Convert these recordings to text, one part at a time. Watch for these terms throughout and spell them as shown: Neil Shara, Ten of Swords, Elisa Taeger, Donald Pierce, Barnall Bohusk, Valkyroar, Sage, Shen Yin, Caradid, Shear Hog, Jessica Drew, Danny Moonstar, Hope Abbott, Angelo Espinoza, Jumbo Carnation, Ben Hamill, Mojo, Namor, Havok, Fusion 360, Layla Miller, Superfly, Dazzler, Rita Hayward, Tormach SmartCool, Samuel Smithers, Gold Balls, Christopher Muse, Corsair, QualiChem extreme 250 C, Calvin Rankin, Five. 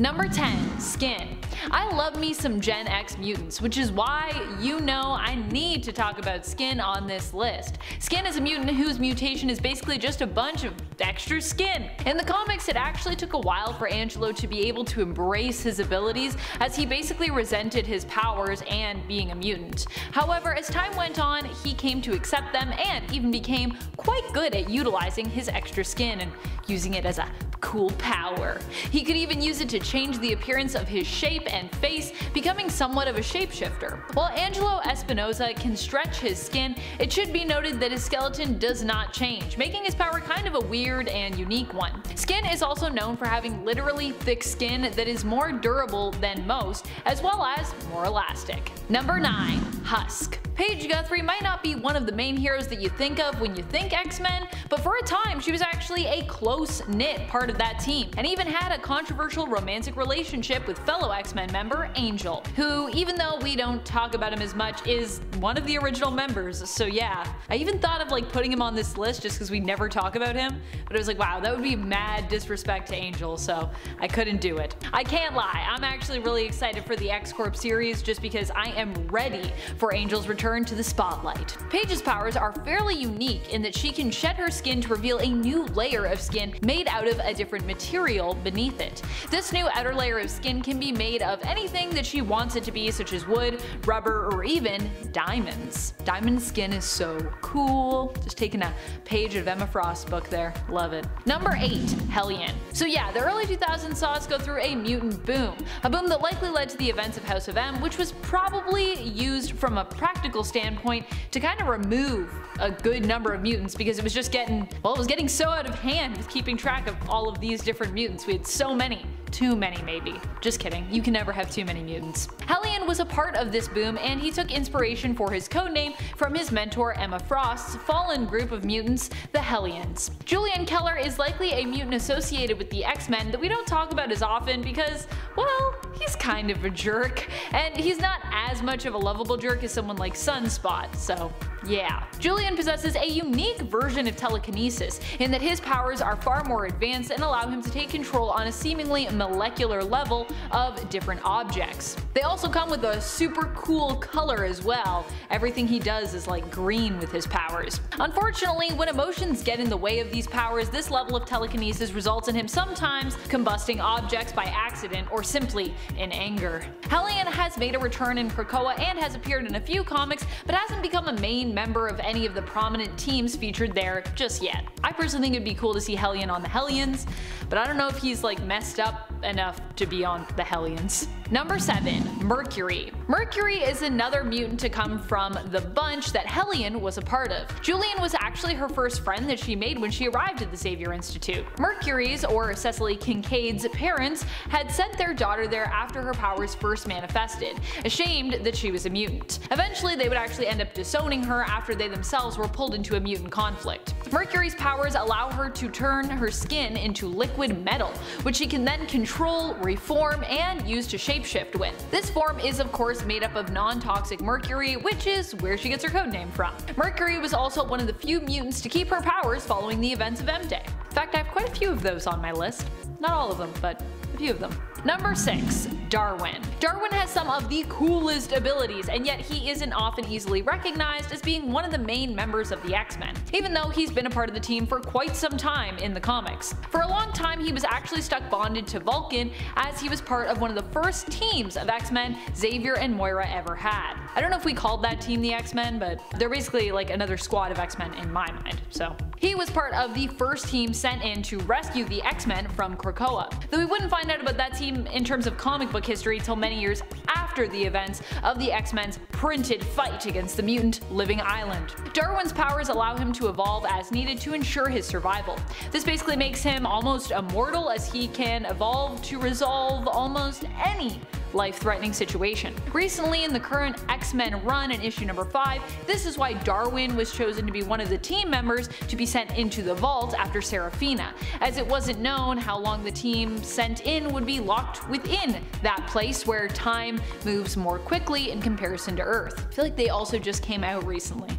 Number 10. Skin. I love me some Gen X mutants, which is why you know I need to talk about Skin on this list. Skin is a mutant whose mutation is basically just a bunch of extra skin. In the comics, it actually took a while for Angelo to be able to embrace his abilities, as he basically resented his powers and being a mutant. However, as time went on, he came to accept them and even became quite good at utilizing his extra skin and using it as a cool power. He could even use it to change the appearance of his shape and face, becoming somewhat of a shapeshifter. While Angelo Espinoza can stretch his skin, it should be noted that his skeleton does not change, making his power kind of a weird and unique one. Skin is also known for having literally thick skin that is more durable than most, as well as more elastic. Number 9. Husk. Paige Guthrie might not be one of the main heroes that you think of when you think X-Men, but for a time she was actually a close-knit part of that team, and even had a controversial romantic relationship with fellow X-Men member Angel, who, even though we don't talk about him as much, is one of the original members, so yeah. I even thought of putting him on this list just because we never talk about him, but I was like, wow, that would be mad disrespect to Angel, so I couldn't do it. I can't lie, I'm actually really excited for the X-Corp series just because I am ready for Angel's return to the spotlight. Paige's powers are fairly unique in that she can shed her skin to reveal a new layer of skin made out of a different material beneath it. This new outer layer of skin can be made of anything that she wants it to be, such as wood, rubber, or even diamonds. Diamond skin is so cool. Just taking a page out of Emma Frost's book there. Love it. Number 8. Hellion. So yeah, the early 2000s saw us go through a mutant boom. A boom that likely led to the events of House of M, which was probably used from a practical standpoint to kind of remove a good number of mutants because it was just getting, well, it was getting so out of hand with keeping track of all of these different mutants. We had so many. Too many, maybe. Just kidding, you can never have too many mutants. Hellion was a part of this boom, and he took inspiration for his codename from his mentor Emma Frost's fallen group of mutants, the Hellions. Julian Keller is likely a mutant associated with the X-Men that we don't talk about as often because, well, he's kind of a jerk, and he's not as much of a lovable jerk as someone like Sunspot, so yeah. Julian possesses a unique version of telekinesis in that his powers are far more advanced and allow him to take control on a seemingly molecular level of different objects. They also come with a super cool color as well. Everything he does is like green with his powers. Unfortunately, when emotions get in the way of these powers, this level of telekinesis results in him sometimes combusting objects by accident or simply in anger. Hellion has made a return in Krakoa and has appeared in a few comics, but hasn't become a main member of any of the prominent teams featured there just yet. I personally think it'd be cool to see Hellion on the Hellions, but I don't know if he's like messed up enough to be on the Hellions. Number 7. Mercury. Mercury is another mutant to come from the bunch that Hellion was a part of. Julian was actually her first friend that she made when she arrived at the Xavier Institute. Mercury's, or Cecily Kincaid's, parents had sent their daughter there after her powers first manifested, ashamed that she was a mutant. Eventually they would actually end up disowning her after they themselves were pulled into a mutant conflict. Mercury's powers allow her to turn her skin into liquid metal, which she can then control, reform, and use to shapeshift with. This form is of course made up of non-toxic mercury, which is where she gets her codename from. Mercury was also one of the few mutants to keep her powers following the events of M-Day. In fact, I have quite a few of those on my list. Not all of them, but a few of them. Number 6. Darwin. Darwin has some of the coolest abilities, and yet he isn't often easily recognized as being one of the main members of the X-Men, even though he's been a part of the team for quite some time in the comics. For a long time he was actually stuck bonded to Vulcan, as he was part of one of the first teams of X-Men Xavier and Moira ever had. I don't know if we called that team the X-Men, but they're basically like another squad of X-Men in my mind, so. He was part of the first team sent in to rescue the X-Men from Krakoa, though we wouldn't find out about that team in terms of comic book history till many years after the events of the X-Men's printed fight against the mutant Living Island. Darwin's powers allow him to evolve as needed to ensure his survival. This basically makes him almost immortal, as he can evolve to resolve almost any life-threatening situation. Recently, in the current X-Men run in issue number 5, this is why Darwin was chosen to be one of the team members to be sent into the vault after Serafina, as it wasn't known how long the team sent in would be locked within that place where time moves more quickly in comparison to Earth. I feel like they also just came out recently,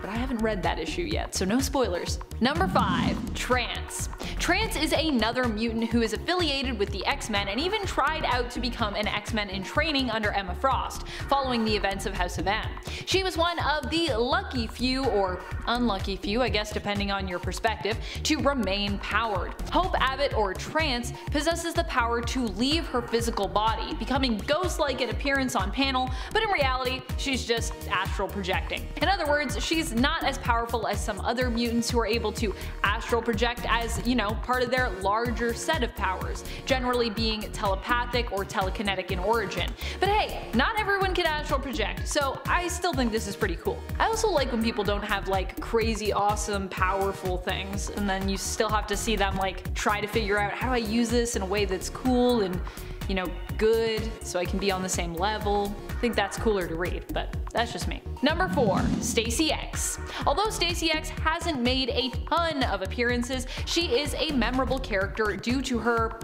but I haven't read that issue yet, so no spoilers. Number 5. Trance. Trance is another mutant who is affiliated with the X-Men and even tried out to become an X-Men in training under Emma Frost, following the events of House of M. She was one of the lucky few, or unlucky few I guess depending on your perspective, to remain powered. Hope Abbott, or Trance, possesses the power to leave her physical body, becoming ghost-like in appearance on panel, but in reality she's just astral projecting. In other words, she's not as powerful as some other mutants who are able to astral project as, you know, part of their larger set of powers, generally being telepathic or telekinetic in origin. But hey, not everyone can astral project, so I still think this is pretty cool. I also like when people don't have like crazy awesome powerful things and then you still have to see them like try to figure out how do I use this in a way that's cool and, you know, good, so I can be on the same level. I think that's cooler to read, but that's just me. Number 4. Stacy X. Although Stacy X hasn't made a ton of appearances, she is a memorable character due to her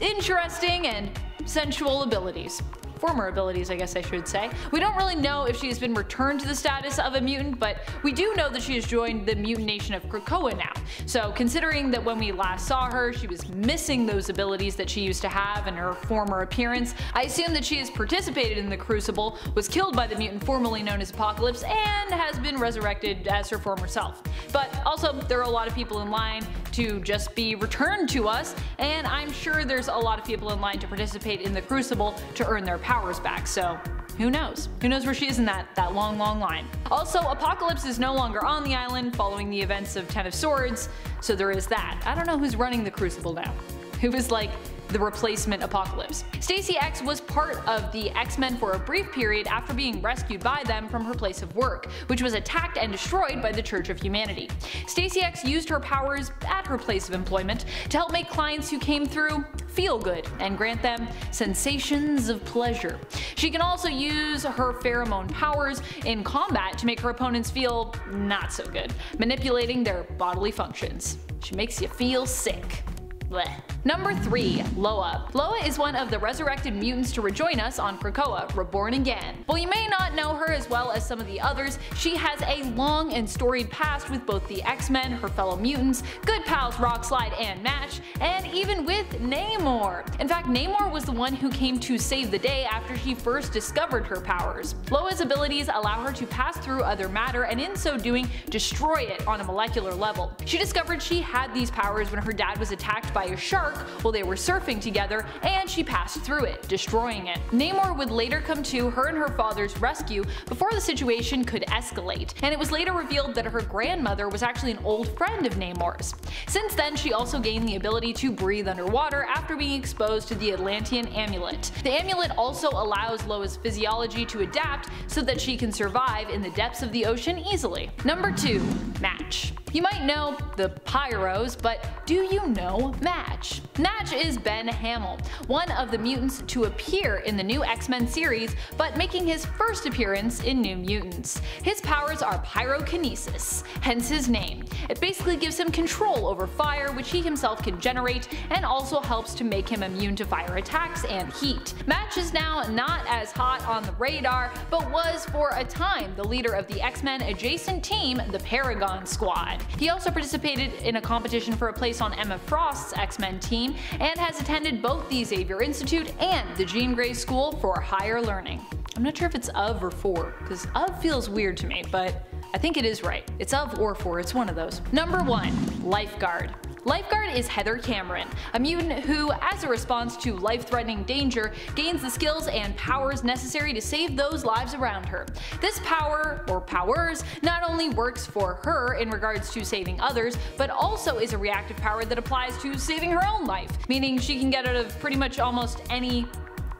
interesting and sensual abilities. Former abilities, I guess I should say. We don't really know if she has been returned to the status of a mutant, but we do know that she has joined the mutant nation of Krakoa now. So considering that when we last saw her, she was missing those abilities that she used to have in her former appearance, I assume that she has participated in the Crucible, was killed by the mutant formerly known as Apocalypse, and has been resurrected as her former self. But also, there are a lot of people in line to just be returned to us, and I'm sure there's a lot of people in line to participate in the Crucible to earn their powers back, so who knows? Who knows where she is in that long, long line. Also, Apocalypse is no longer on the island following the events of Ten of Swords, so there is that. I don't know who's running the Crucible now. Who is like the replacement Apocalypse. Stacy X was part of the X-Men for a brief period after being rescued by them from her place of work, which was attacked and destroyed by the Church of Humanity. Stacy X used her powers at her place of employment to help make clients who came through feel good and grant them sensations of pleasure. She can also use her pheromone powers in combat to make her opponents feel not so good, manipulating their bodily functions. She makes you feel sick. Blech. Number 3. Loa. Loa is one of the resurrected mutants to rejoin us on Krakoa, reborn again. While you may not know her as well as some of the others, she has a long and storied past with both the X-Men, her fellow mutants, good pals Rockslide and Match, and even with Namor. In fact, Namor was the one who came to save the day after she first discovered her powers. Loa's abilities allow her to pass through other matter and in so doing destroy it on a molecular level. She discovered she had these powers when her dad was attacked by a shark while they were surfing together, and she passed through it, destroying it. Namor would later come to her and her father's rescue before the situation could escalate, and it was later revealed that her grandmother was actually an old friend of Namor's. Since then, she also gained the ability to breathe underwater after being exposed to the Atlantean amulet. The amulet also allows Loa's physiology to adapt so that she can survive in the depths of the ocean easily. Number 2. Match. You might know the Pyros, but do you know Match? Match is Ben Hamill, one of the mutants to appear in the new X-Men series, but making his first appearance in New Mutants. His powers are pyrokinesis, hence his name. It basically gives him control over fire, which he himself can generate, and also helps to make him immune to fire attacks and heat. Match is now not as hot on the radar, but was for a time the leader of the X-Men adjacent team, the Paragon Squad. He also participated in a competition for a place on Emma Frost's X-Men team and has attended both the Xavier Institute and the Jean Grey School for Higher Learning. I'm not sure if it's of or for, because of feels weird to me, but I think it is right. It's of or for, it's one of those. Number 1. Lifeguard. Lifeguard is Heather Cameron, a mutant who, as a response to life-threatening danger, gains the skills and powers necessary to save those lives around her. This power, or powers, not only works for her in regards to saving others, but also is a reactive power that applies to saving her own life, meaning she can get out of pretty much almost any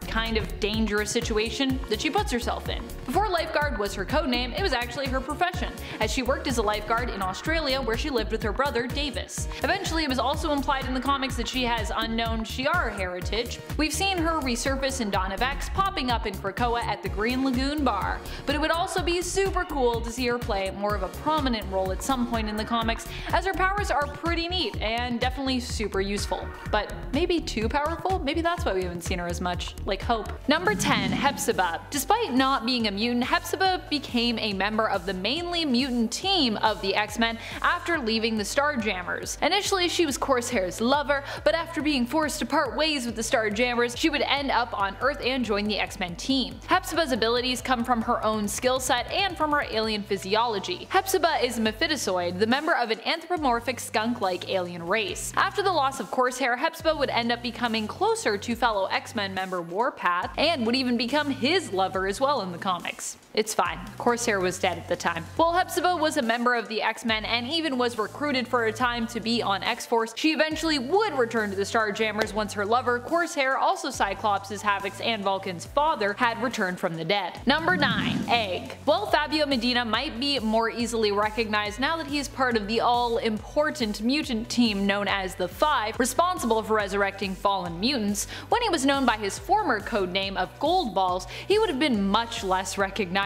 kind of dangerous situation that she puts herself in. Before lifeguard was her codename, it was actually her profession, as she worked as a lifeguard in Australia where she lived with her brother Davis. Eventually, it was also implied in the comics that she has unknown Shi'ar heritage. We've seen her resurface in Dawn of X, popping up in Krakoa at the Green Lagoon Bar, but it would also be super cool to see her play more of a prominent role at some point in the comics, as her powers are pretty neat and definitely super useful. But maybe too powerful? Maybe that's why we haven't seen her as much. Like, like hope. Number 10. Hepzibah. Despite not being a mutant, Hepzibah became a member of the mainly mutant team of the X-Men after leaving the Star Jammers. Initially, she was Corsair's lover, but after being forced to part ways with the Star Jammers, she would end up on Earth and join the X-Men team. Hepzibah's abilities come from her own skill set and from her alien physiology. Hepzibah is a Mephistoid, the member of an anthropomorphic skunk-like alien race. After the loss of Corsair, Hepzibah would end up becoming closer to fellow X-Men member Warpath, and would even become his lover as well in the comics. It's fine, Corsair was dead at the time. While Hepzibah was a member of the X-Men and even was recruited for a time to be on X-Force, she eventually would return to the Star Jammers once her lover, Corsair, also Cyclops' Havoc's and Vulcan's father, had returned from the dead. Number 9. Egg. While Fabio Medina might be more easily recognized now that he is part of the all-important mutant team known as the Five, responsible for resurrecting fallen mutants, when he was known by his former codename of Gold Balls, he would have been much less recognizable.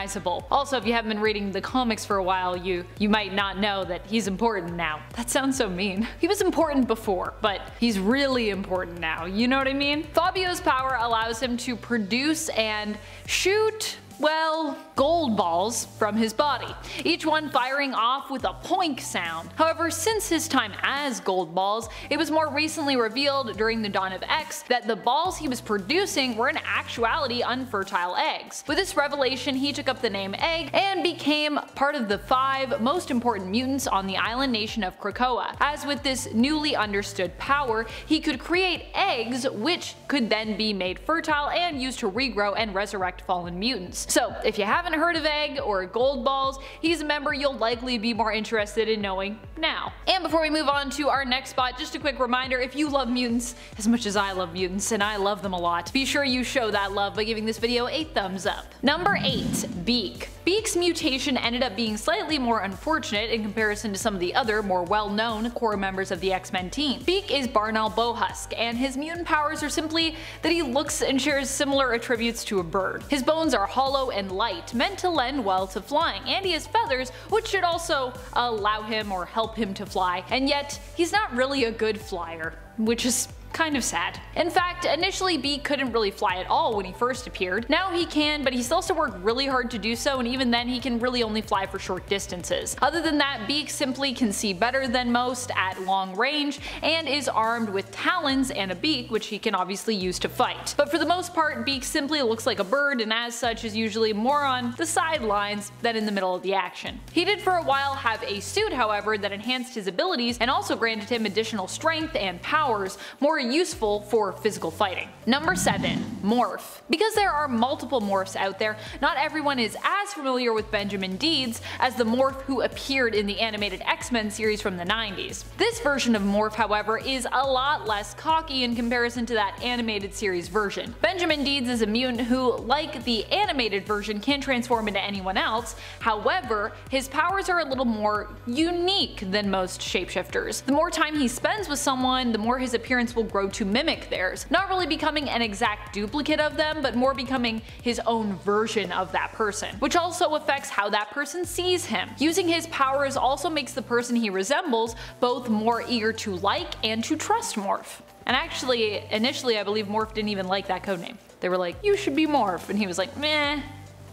Also, if you haven't been reading the comics for a while, you might not know that he's important now. That sounds so mean. He was important before, but he's really important now, you know what I mean? Fabio's power allows him to produce and shoot, well, gold balls from his body, each one firing off with a poink sound. However, since his time as Gold Balls, it was more recently revealed during the dawn of X that the balls he was producing were in actuality unfertile eggs. With this revelation, he took up the name Egg and became part of the 5 most important mutants on the island nation of Krakoa. As with this newly understood power, he could create eggs which could then be made fertile and used to regrow and resurrect fallen mutants. So, if you haven't heard of Egg or Gold Balls, he's a member you'll likely be more interested in knowing now. And before we move on to our next spot, just a quick reminder, if you love mutants as much as I love mutants, and I love them a lot, be sure you show that love by giving this video a thumbs up. Number 8. Beak. Beak's mutation ended up being slightly more unfortunate in comparison to some of the other, more well-known core members of the X-Men team. Beak is Barnall Bohusk, and his mutant powers are simply that he looks and shares similar attributes to a bird. His bones are hollow and light, meant to lend well to flying, and he has feathers, which should also allow him or help him to fly, and yet he's not really a good flyer, which is kind of sad. In fact, initially Beak couldn't really fly at all when he first appeared. Now he can, but he still has to work really hard to do so, and even then he can really only fly for short distances. Other than that, Beak simply can see better than most at long range, and is armed with talons and a beak, which he can obviously use to fight. But for the most part, Beak simply looks like a bird, and as such is usually more on the sidelines than in the middle of the action. He did for a while have a suit, however, that enhanced his abilities and also granted him additional strength and powers, more useful for physical fighting. Number 7. Morph. Because there are multiple morphs out there, not everyone is as familiar with Benjamin Deeds as the morph who appeared in the animated X-Men series from the 90s. This version of Morph, however, is a lot less cocky in comparison to that animated series version. Benjamin Deeds is a mutant who, like the animated version, can transform into anyone else. However, his powers are a little more unique than most shapeshifters. The more time he spends with someone, the more his appearance will grow to mimic theirs, not really becoming an exact duplicate of them, but more becoming his own version of that person, which also affects how that person sees him. Using his powers also makes the person he resembles both more eager to like and to trust Morph. And actually, initially I believe Morph didn't even like that codename. They were like, "You should be Morph," and he was like, "Meh,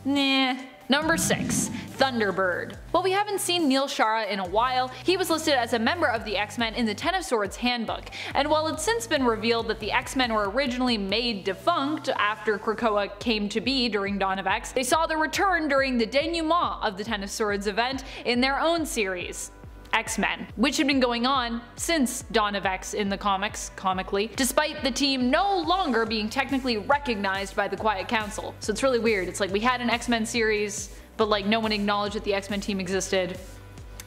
nah." Number 6. Thunderbird. While we haven't seen Neil Shara in a while, he was listed as a member of the X-Men in the Ten of Swords handbook, and while it's since been revealed that the X-Men were originally made defunct after Krakoa came to be during Dawn of X, they saw their return during the denouement of the Ten of Swords event in their own series, X-Men, which had been going on since Dawn of X in the comics, comically, despite the team no longer being technically recognized by the Quiet Council. So it's really weird. It's like we had an X-Men series, but like no one acknowledged that the X-Men team existed.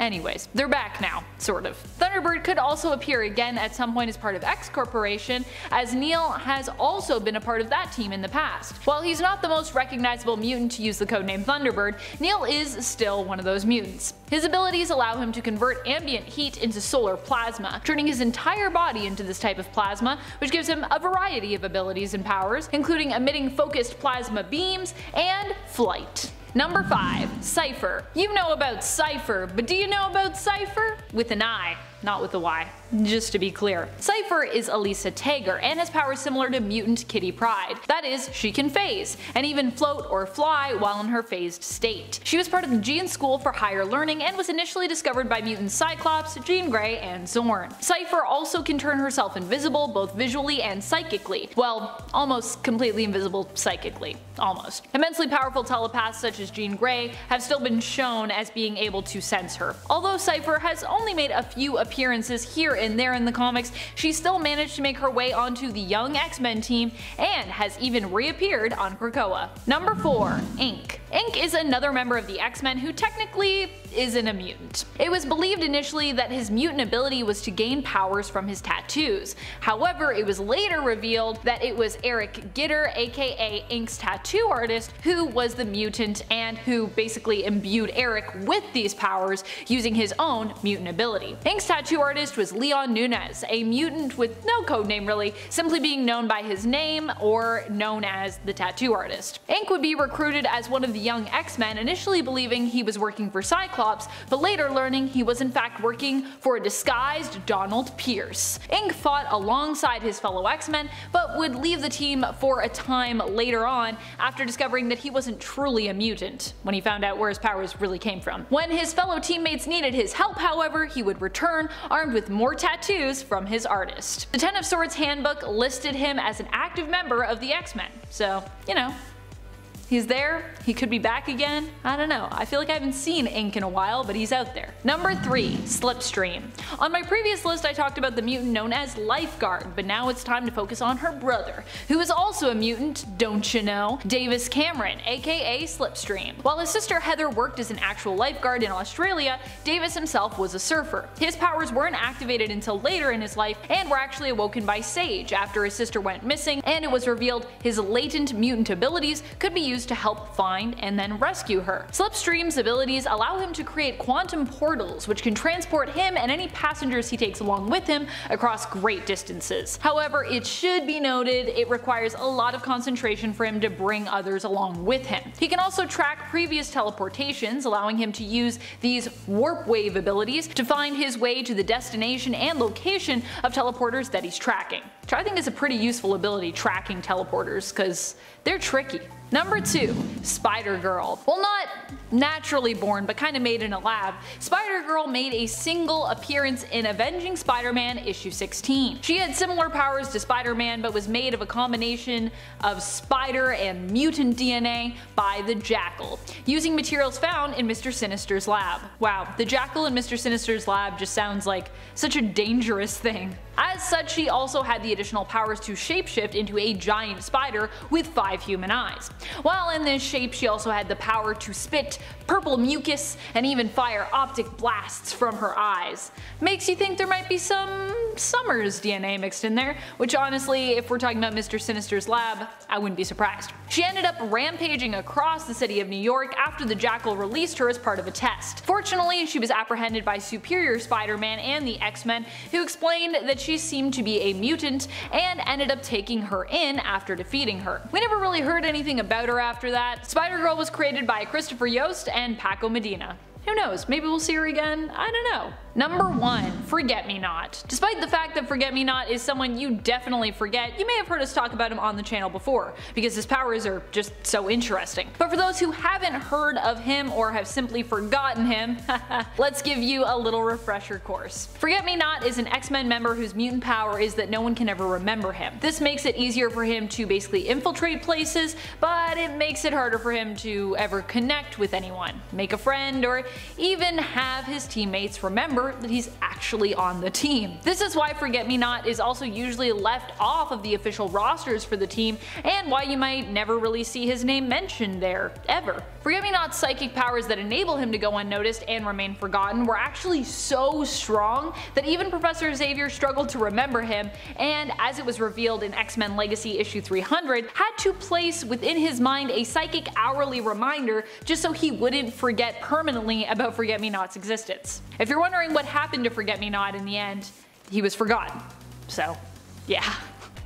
Anyways, they're back now, sort of. Thunderbird could also appear again at some point as part of X Corporation, as Neil has also been a part of that team in the past. While he's not the most recognizable mutant to use the codename Thunderbird, Neil is still one of those mutants. His abilities allow him to convert ambient heat into solar plasma, turning his entire body into this type of plasma, which gives him a variety of abilities and powers, including emitting focused plasma beams and flight. Number 5. Cypher. You know about Cypher, but do you know about Cypher? With an I. not with the Y, just to be clear. Cypher is Elisa Taeger and has powers similar to mutant Kitty Pride. That is, she can phase, and even float or fly while in her phased state. She was part of the Gean School for Higher Learning and was initially discovered by mutant Cyclops, Jean Grey, and Xorn. Cypher also can turn herself invisible both visually and psychically. Well, almost completely invisible psychically. Almost. Immensely powerful telepaths such as Jean Grey have still been shown as being able to sense her. Although Cypher has only made a few appearances here and there in the comics, she still managed to make her way onto the young X-Men team and has even reappeared on Krakoa. Number 4. Ink. Ink is another member of the X-Men who technically isn't a mutant. It was believed initially that his mutant ability was to gain powers from his tattoos. However, it was later revealed that it was Eric Gitter, aka Ink's tattoo artist, who was the mutant and who basically imbued Eric with these powers using his own mutant ability. Ink's tattoo artist was Leon Nunez, a mutant with no codename really, simply being known by his name or known as the tattoo artist. Ink would be recruited as one of the young X-Men, initially believing he was working for Cyclops, but later learning he was in fact working for a disguised Donald Pierce. Ink fought alongside his fellow X-Men, but would leave the team for a time later on after discovering that he wasn't truly a mutant, when he found out where his powers really came from. When his fellow teammates needed his help, however, he would return armed with more tattoos from his artist. The Ten of Swords handbook listed him as an active member of the X-Men, so, you know. He's there, he could be back again, I don't know. I feel like I haven't seen Ink in a while, but he's out there. Number 3. Slipstream. On my previous list I talked about the mutant known as Lifeguard, but now it's time to focus on her brother, who is also a mutant, don't you know, Davis Cameron, aka Slipstream. While his sister Heather worked as an actual lifeguard in Australia, Davis himself was a surfer. His powers weren't activated until later in his life and were actually awoken by Sage after his sister went missing, and it was revealed his latent mutant abilities could be used to help find and then rescue her. Slipstream's abilities allow him to create quantum portals which can transport him and any passengers he takes along with him across great distances. However, it should be noted it requires a lot of concentration for him to bring others along with him. He can also track previous teleportations, allowing him to use these warp wave abilities to find his way to the destination and location of teleporters that he's tracking. Which I think is a pretty useful ability, tracking teleporters, because they're tricky. Number 2. Spider-Girl. Well, not naturally born, but kinda made in a lab, Spider-Girl made a single appearance in Avenging Spider-Man issue 16. She had similar powers to Spider-Man, but was made of a combination of spider and mutant DNA by the Jackal, using materials found in Mr. Sinister's lab. Wow, the Jackal in Mr. Sinister's lab just sounds like such a dangerous thing. As such, she also had the additional powers to shapeshift into a giant spider with 5 human eyes. While in this shape, she also had the power to spit purple mucus and even fire optic blasts from her eyes. Makes you think there might be some Summers DNA mixed in there, which honestly, if we're talking about Mr. Sinister's lab, I wouldn't be surprised. She ended up rampaging across the city of New York after the Jackal released her as part of a test. Fortunately, she was apprehended by Superior Spider-Man and the X-Men, who explained that she seemed to be a mutant and ended up taking her in after defeating her. We never really heard anything about her after that. Spider-Girl was created by Christopher Yost and Paco Medina. Who knows, maybe we'll see her again, I don't know. Number 1. Forget-Me-Not. Despite the fact that Forget-Me-Not is someone you definitely forget, you may have heard us talk about him on the channel before, because his powers are just so interesting. But for those who haven't heard of him or have simply forgotten him, let's give you a little refresher course. Forget-Me-Not is an X-Men member whose mutant power is that no one can ever remember him. This makes it easier for him to basically infiltrate places, but it makes it harder for him to ever connect with anyone, make a friend, or even have his teammates remember that he's actually on the team. This is why Forget-Me-Not is also usually left off of the official rosters for the team, and why you might never really see his name mentioned there, ever. Forget-Me-Not's psychic powers that enable him to go unnoticed and remain forgotten were actually so strong that even Professor Xavier struggled to remember him, and as it was revealed in X-Men Legacy issue 300, had to place within his mind a psychic hourly reminder just so he wouldn't forget permanently about Forget-Me-Not's existence. If you're wondering what happened to Forget-Me-Not in the end, he was forgotten. So, yeah.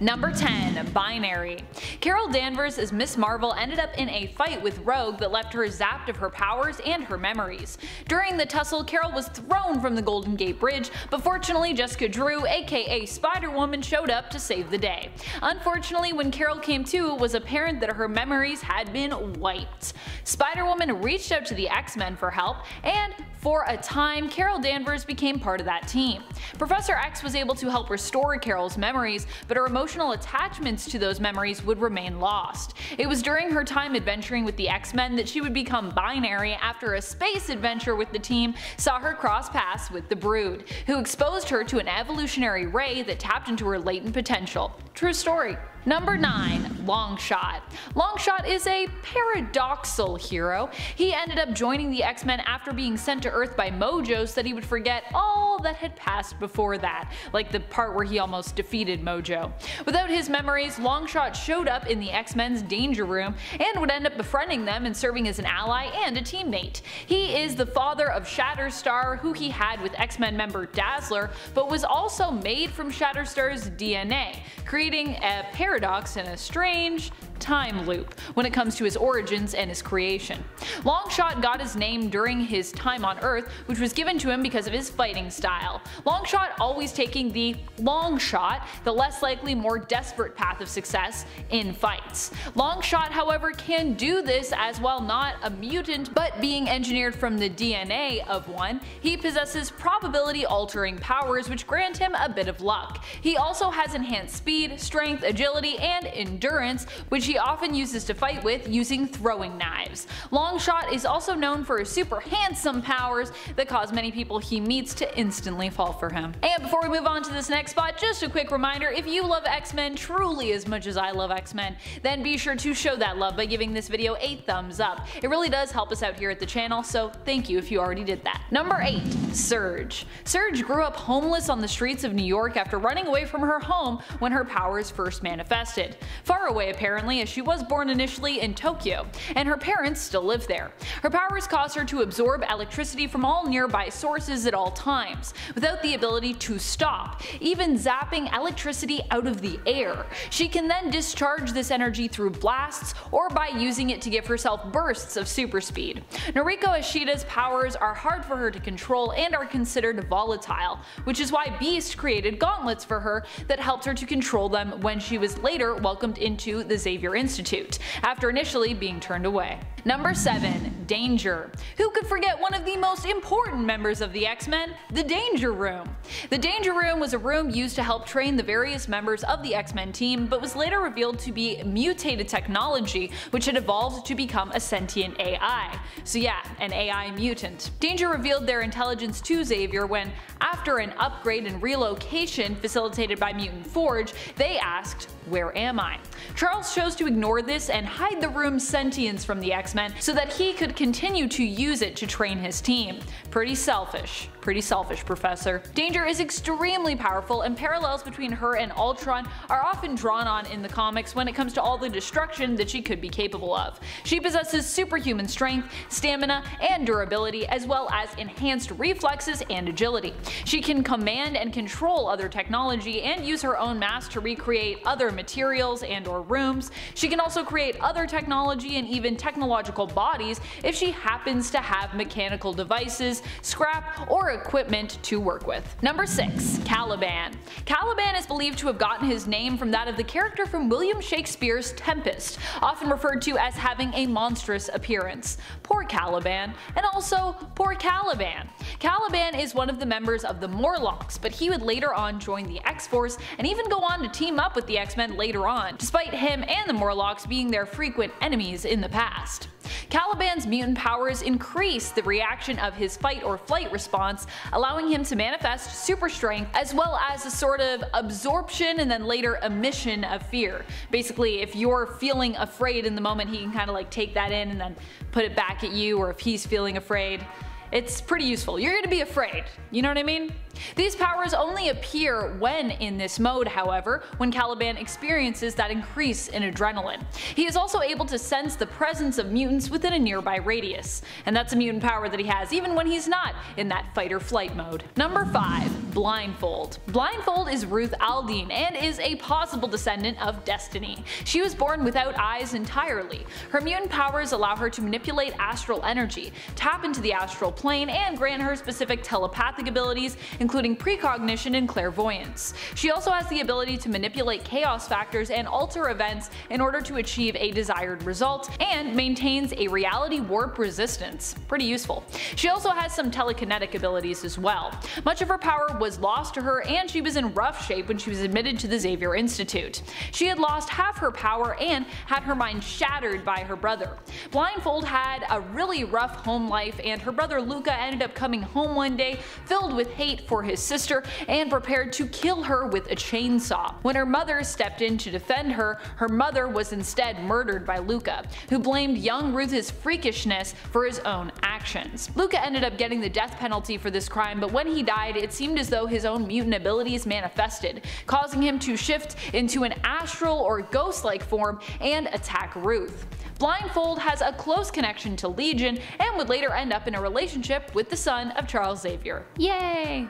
Number 10, Binary. Carol Danvers as Miss Marvel ended up in a fight with Rogue that left her zapped of her powers and her memories. During the tussle, Carol was thrown from the Golden Gate Bridge, but fortunately Jessica Drew, aka Spider-Woman, showed up to save the day. Unfortunately, when Carol came to, it was apparent that her memories had been wiped. Spider-Woman reached out to the X-Men for help, and for a time, Carol Danvers became part of that team. Professor X was able to help restore Carol's memories, but her emotional attachments to those memories would remain lost. It was during her time adventuring with the X-Men that she would become Binary after a space adventure with the team saw her cross paths with the Brood, who exposed her to an evolutionary ray that tapped into her latent potential. True story. Number 9, Longshot. Longshot is a paradoxical hero. He ended up joining the X-Men after being sent to Earth by Mojo so that he would forget all that had passed before that, like the part where he almost defeated Mojo. Without his memories, Longshot showed up in the X-Men's Danger Room and would end up befriending them and serving as an ally and a teammate. He is the father of Shatterstar, who he had with X-Men member Dazzler, but was also made from Shatterstar's DNA, creating a paradox and a strange time loop when it comes to his origins and his creation. Longshot got his name during his time on Earth, which was given to him because of his fighting style. Longshot always taking the long shot, the less likely, more desperate path of success in fights. Longshot, however, can do this as while not a mutant but being engineered from the DNA of one, he possesses probability altering powers which grant him a bit of luck. He also has enhanced speed, strength, agility, and endurance, which he often uses to fight with using throwing knives. Longshot is also known for his super handsome powers that cause many people he meets to instantly fall for him. And before we move on to this next spot, just a quick reminder, if you love X-Men truly as much as I love X-Men, then be sure to show that love by giving this video a thumbs up. It really does help us out here at the channel, so thank you if you already did that. Number 8, Sage. Sage grew up homeless on the streets of New York after running away from her home when her powers first manifested. Far away, apparently, as she was born initially in Tokyo, and her parents still live there. Her powers cause her to absorb electricity from all nearby sources at all times, without the ability to stop, even zapping electricity out of the air. She can then discharge this energy through blasts or by using it to give herself bursts of super speed. Noriko Ishida's powers are hard for her to control and are considered volatile, which is why Beast created gauntlets for her that helped her to control them when she was later welcomed into the Xavier Institute, after initially being turned away. Number 7, Danger. Who could forget one of the most important members of the X-Men, the Danger Room? The Danger Room was a room used to help train the various members of the X-Men team, but was later revealed to be mutated technology, which had evolved to become a sentient AI. So yeah, an AI mutant. Danger revealed their intelligence to Xavier when, after an upgrade and relocation facilitated by Mutant Forge, they asked, "Where am I?" Charles chose to ignore this and hide the room's sentience from the X-Men so that he could continue to use it to train his team. Pretty selfish. Pretty selfish, Professor. Danger is extremely powerful, and parallels between her and Ultron are often drawn on in the comics when it comes to all the destruction that she could be capable of. She possesses superhuman strength, stamina, and durability, as well as enhanced reflexes and agility. She can command and control other technology and use her own mass to recreate other materials and or rooms. She can also create other technology and even technological bodies if she happens to have mechanical devices, scrap, or equipment to work with. Number 6, Caliban. Caliban is believed to have gotten his name from that of the character from William Shakespeare's Tempest, often referred to as having a monstrous appearance. Poor Caliban, and also poor Caliban. Caliban is one of the members of the Morlocks, but he would later on join the X-Force and even go on to team up with the X-Men later on, despite him and the Morlocks being their frequent enemies in the past. Caliban's mutant powers increase the reaction of his fight or flight response, allowing him to manifest super strength as well as a sort of absorption and then later emission of fear. Basically, if you're feeling afraid in the moment, he can kind of like take that in and then put it back at you, or if he's feeling afraid, It's pretty useful. You're gonna be afraid, you know what I mean? These powers only appear when in this mode, however, when Caliban experiences that increase in adrenaline. He is also able to sense the presence of mutants within a nearby radius, and that's a mutant power that he has even when he's not in that fight or flight mode. Number 5. Blindfold. Blindfold is Ruth Aldine and is a possible descendant of Destiny. She was born without eyes entirely. Her mutant powers allow her to manipulate astral energy, tap into the astral plane, and grant her specific telepathic abilities, including precognition and clairvoyance. She also has the ability to manipulate chaos factors and alter events in order to achieve a desired result, and maintains a reality warp resistance. Pretty useful. She also has some telekinetic abilities as well. Much of her power was lost to her, and she was in rough shape when she was admitted to the Xavier Institute. She had lost half her power and had her mind shattered by her brother. Blindfold had a really rough home life, and her brother Luca ended up coming home one day filled with hate for his sister and prepared to kill her with a chainsaw. When her mother stepped in to defend her, her mother was instead murdered by Luca, who blamed young Ruth's freakishness for his own actions. Luca ended up getting the death penalty for this crime, but when he died, it seemed as though his own mutant abilities manifested, causing him to shift into an astral or ghost-like form and attack Ruth. Blindfold has a close connection to Legion and would later end up in a relationship with the son of Charles Xavier. Yay!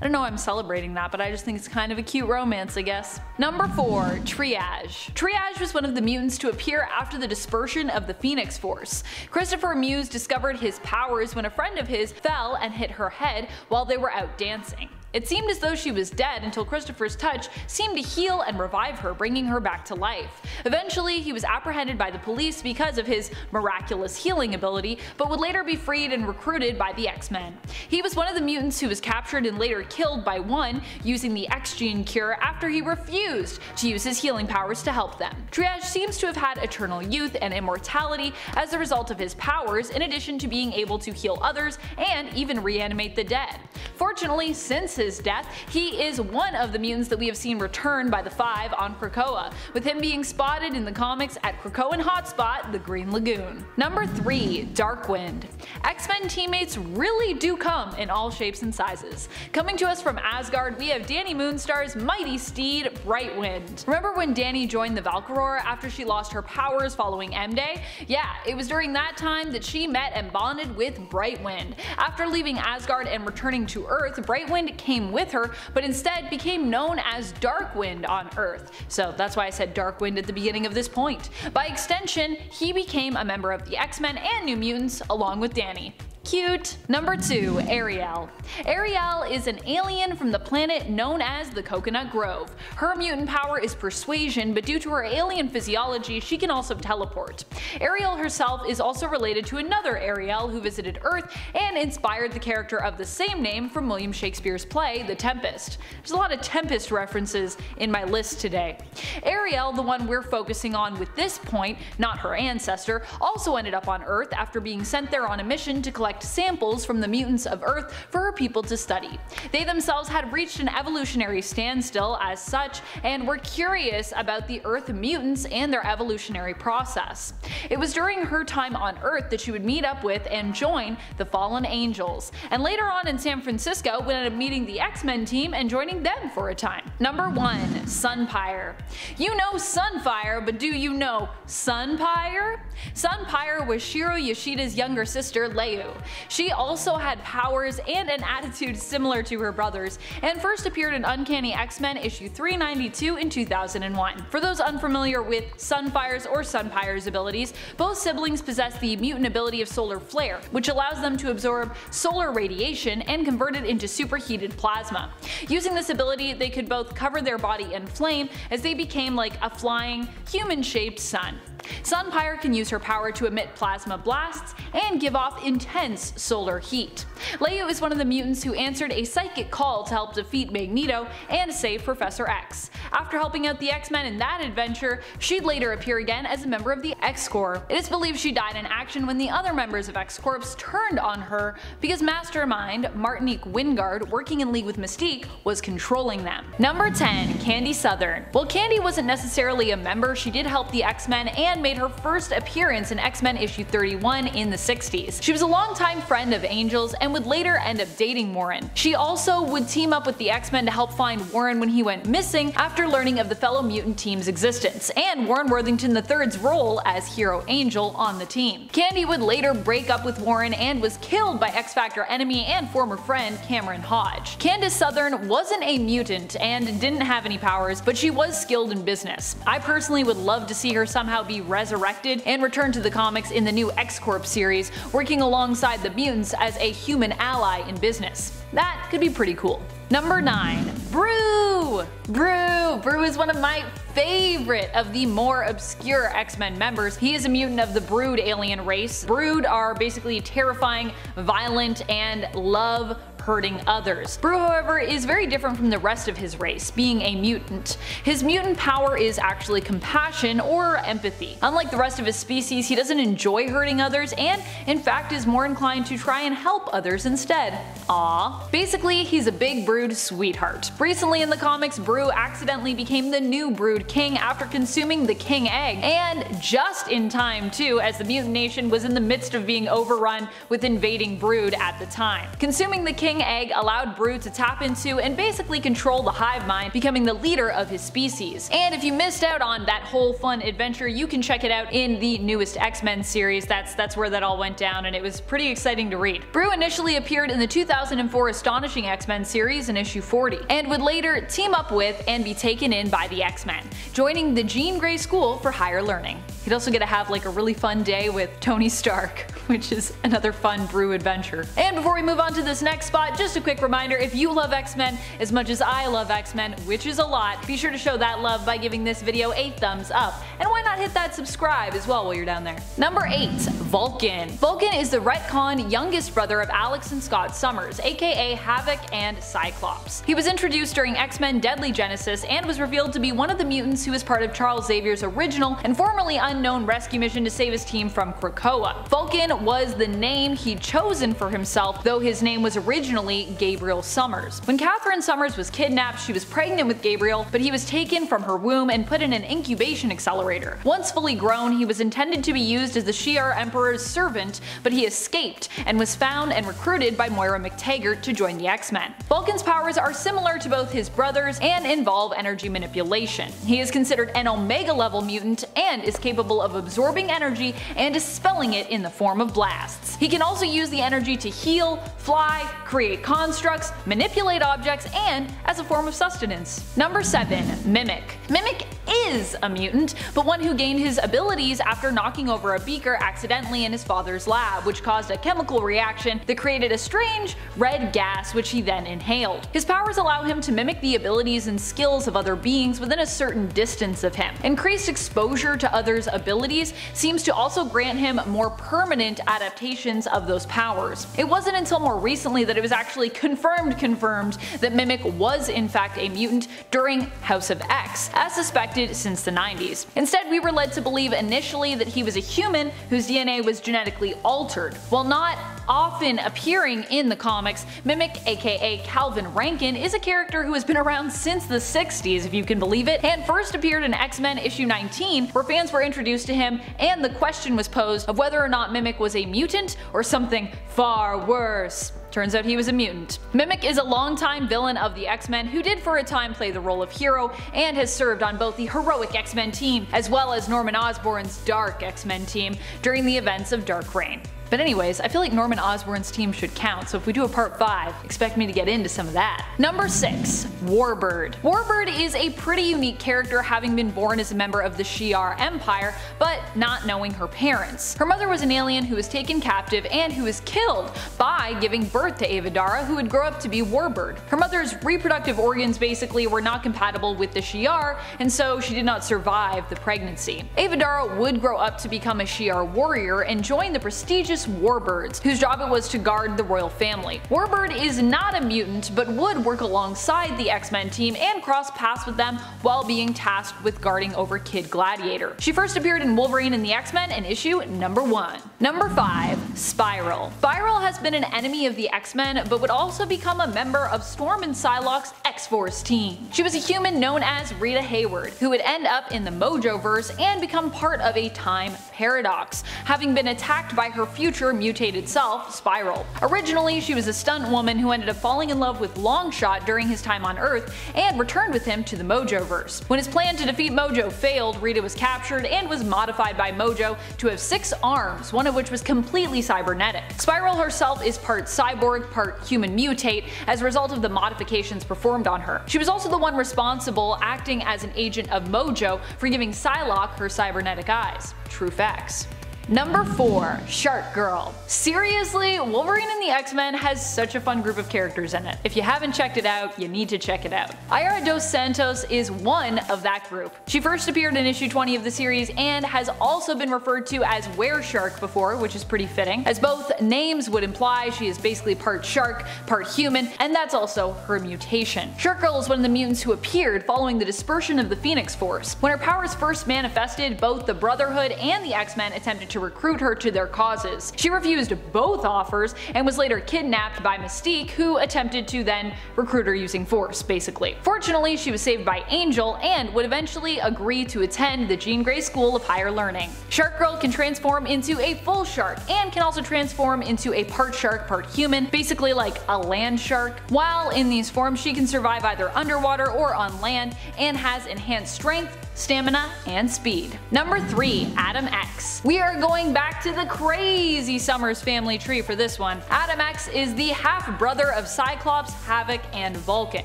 I don't know why I'm celebrating that, but I just think it's kind of a cute romance, I guess. Number 4. Triage. Triage was one of the mutants to appear after the dispersion of the Phoenix Force. Christopher Muse discovered his powers when a friend of his fell and hit her head while they were out dancing. It seemed as though she was dead until Christopher's touch seemed to heal and revive her, bringing her back to life. Eventually, he was apprehended by the police because of his miraculous healing ability, but would later be freed and recruited by the X-Men. He was one of the mutants who was captured and later killed by One using the X-Gene cure after he refused to use his healing powers to help them. Triage seems to have had eternal youth and immortality as a result of his powers, in addition to being able to heal others and even reanimate the dead. Fortunately, since his death, he is one of the mutants that we have seen return by the Five on Krakoa, with him being spotted in the comics at Krakoan hotspot, the Green Lagoon. Number 3. Darkwind. X-Men teammates really do come in all shapes and sizes. Coming to us from Asgard, we have Danny Moonstar's mighty steed, Brightwind. Remember when Danny joined the Valkyrie after she lost her powers following M-Day? Yeah, it was during that time that she met and bonded with Brightwind. After leaving Asgard and returning to Earth, Brightwind came with her, but instead became known as Darkwind on Earth. So that's why I said Darkwind at the beginning of this point. By extension, he became a member of the X-Men and New Mutants along with Danny. Cute. Number 2. Ariel. Ariel is an alien from the planet known as the Coconut Grove. Her mutant power is persuasion, but due to her alien physiology, she can also teleport. Ariel herself is also related to another Ariel who visited Earth and inspired the character of the same name from William Shakespeare's play, The Tempest. There's a lot of Tempest references in my list today. Ariel, the one we're focusing on with this point, not her ancestor, also ended up on Earth after being sent there on a mission to collect samples from the mutants of Earth for her people to study. They themselves had reached an evolutionary standstill as such and were curious about the Earth mutants and their evolutionary process. It was during her time on Earth that she would meet up with and join the Fallen Angels, and later on in San Francisco would end up meeting the X-Men team and joining them for a time. Number 1. Sunpyre. You know Sunfire, but do you know Sunpyre? Sunpyre was Shiro Yoshida's younger sister, Leu. She also had powers and an attitude similar to her brother's, and first appeared in Uncanny X-Men issue 392 in 2001. For those unfamiliar with Sunfire's or Sunpyre's abilities, both siblings possess the mutant ability of solar flare, which allows them to absorb solar radiation and convert it into superheated plasma. Using this ability, they could both cover their body in flame as they became like a flying, human-shaped sun. Sunpyre can use her power to emit plasma blasts and give off intense solar heat. Leu is one of the mutants who answered a psychic call to help defeat Magneto and save Professor X. After helping out the X-Men in that adventure, she'd later appear again as a member of the X-Corps. It is believed she died in action when the other members of X-Corps turned on her because Mastermind, Martinique Wingard, working in league with Mystique, was controlling them. Number 10. Candy Southern. While Candy wasn't necessarily a member, she did help the X-Men and made her first appearance in X-Men issue 31 in the 60s. She was a long longtime friend of Angel's and would later end up dating Warren. She also would team up with the X-Men to help find Warren when he went missing after learning of the fellow mutant team's existence, and Warren Worthington III's role as hero Angel on the team. Candy would later break up with Warren and was killed by X-Factor enemy and former friend Cameron Hodge. Candace Southern wasn't a mutant and didn't have any powers, but she was skilled in business. I personally would love to see her somehow be resurrected and return to the comics in the new X-Corp series, working alongside the mutants as a human ally in business. That could be pretty cool. Number 9. Brew! Brew is one of my favorite of the more obscure X-Men members. He is a mutant of the Brood alien race. Brood are basically terrifying, violent, and love hurting others. Brew, however, is very different from the rest of his race, being a mutant. His mutant power is actually compassion or empathy. Unlike the rest of his species, he doesn't enjoy hurting others and, in fact, is more inclined to try and help others instead. Aww. Basically, he's a big Brood sweetheart. Recently in the comics, Brew accidentally became the new Brood King after consuming the King Egg, and just in time too, as the mutant nation was in the midst of being overrun with invading Brood at the time. Consuming the King Egg allowed Brood to tap into and basically control the hive mind, becoming the leader of his species. And if you missed out on that whole fun adventure, you can check it out in the newest X-Men series. That's where that all went down, and it was pretty exciting to read. Brew initially appeared in the 2004 Astonishing X-Men series in issue 40, and would later team up with and be taken in by the X-Men, joining the Jean Grey School for Higher Learning. He'd also get to have like a really fun day with Tony Stark, which is another fun Brew adventure. And before we move on to this next spot, just a quick reminder, if you love X-Men as much as I love X-Men, which is a lot, be sure to show that love by giving this video a thumbs up. And why not hit that subscribe as well while you're down there. Number 8. Vulcan. Vulcan is the retcon youngest brother of Alex and Scott Summers, aka Havoc and Cyclops. He was introduced during X-Men Deadly Genesis and was revealed to be one of the mutants who was part of Charles Xavier's original and formerly unknown rescue mission to save his team from Krakoa. Vulcan was the name he'd chosen for himself, though his name was originally Gabriel Summers. When Catherine Summers was kidnapped, she was pregnant with Gabriel, but he was taken from her womb and put in an incubation accelerator. Once fully grown, he was intended to be used as the Shi'ar Emperor's servant, but he escaped and was found and recruited by Moira McTaggart to join the X-Men. Vulcan's powers are similar to both his brothers and involve energy manipulation. He is considered an Omega-level mutant and is capable of absorbing energy and dispelling it in the form of blasts. He can also use the energy to heal, fly, create constructs, manipulate objects, and as a form of sustenance. Number 7. Mimic. Mimic is a mutant, but one who gained his abilities after knocking over a beaker accidentally in his father's lab, which caused a chemical reaction that created a strange red gas which he then inhaled. His powers allow him to mimic the abilities and skills of other beings within a certain distance of him. Increased exposure to others' abilities seems to also grant him more permanent adaptations of those powers. It wasn't until more recently that it was actually confirmed that Mimic was in fact a mutant during House of X, as suspected since the 90s. Instead, we were led to believe initially that he was a human whose DNA was genetically altered. While not often appearing in the comics, Mimic, aka Calvin Rankin, is a character who has been around since the 60s, if you can believe it, and first appeared in X-Men issue 19, where fans were introduced to him and the question was posed of whether or not Mimic was a mutant or something far worse. Turns out he was a mutant. Mimic is a longtime villain of the X-Men who did for a time play the role of hero and has served on both the heroic X-Men team as well as Norman Osborn's dark X-Men team during the events of Dark Reign. But anyways, I feel like Norman Osborn's team should count, so if we do a part 5, expect me to get into some of that. Number 6. Warbird. Warbird is a pretty unique character, having been born as a member of the Shi'ar Empire, but not knowing her parents. Her mother was an alien who was taken captive and who was killed by giving birth to Avedara, who would grow up to be Warbird. Her mother's reproductive organs basically were not compatible with the Shi'ar, and so she did not survive the pregnancy. Avedara would grow up to become a Shi'ar warrior and join the prestigious Warbirds, whose job it was to guard the royal family. Warbird is not a mutant, but would work alongside the X-Men team and cross paths with them while being tasked with guarding over Kid Gladiator. She first appeared in Wolverine and the X-Men in issue number 1. Number 5. Spiral. Spiral has been an enemy of the X-Men, but would also become a member of Storm and Psylocke's X-Force team. She was a human known as Rita Hayward, who would end up in the Mojo verse and become part of a time paradox, having been attacked by her future future mutated self, Spiral. Originally, she was a stunt woman who ended up falling in love with Longshot during his time on Earth and returned with him to the Mojoverse. When his plan to defeat Mojo failed, Rita was captured and was modified by Mojo to have 6 arms, one of which was completely cybernetic. Spiral herself is part cyborg, part human mutate as a result of the modifications performed on her. She was also the one responsible, acting as an agent of Mojo, for giving Psylocke her cybernetic eyes. True facts. Number 4. Shark Girl. Seriously, Wolverine and the X-Men has such a fun group of characters in it. If you haven't checked it out, you need to check it out. Aira dos Santos is one of that group. She first appeared in issue 20 of the series and has also been referred to as Were-Shark before, which is pretty fitting, as both names would imply she is basically part shark, part human, and that's also her mutation. Shark Girl is one of the mutants who appeared following the dispersion of the Phoenix Force. When her powers first manifested, both the Brotherhood and the X-Men attempted to recruit her to their causes. She refused both offers and was later kidnapped by Mystique, who attempted to then recruit her using force, basically. Fortunately, she was saved by Angel and would eventually agree to attend the Jean Grey School of Higher Learning. Shark Girl can transform into a full shark and can also transform into a part shark, part human, basically like a land shark. While in these forms, she can survive either underwater or on land and has enhanced strength, stamina, and speed. Number 3. Adam X. We are going back to the crazy Summers family tree for this one. Adam X is the half-brother of Cyclops, Havoc, and Vulcan.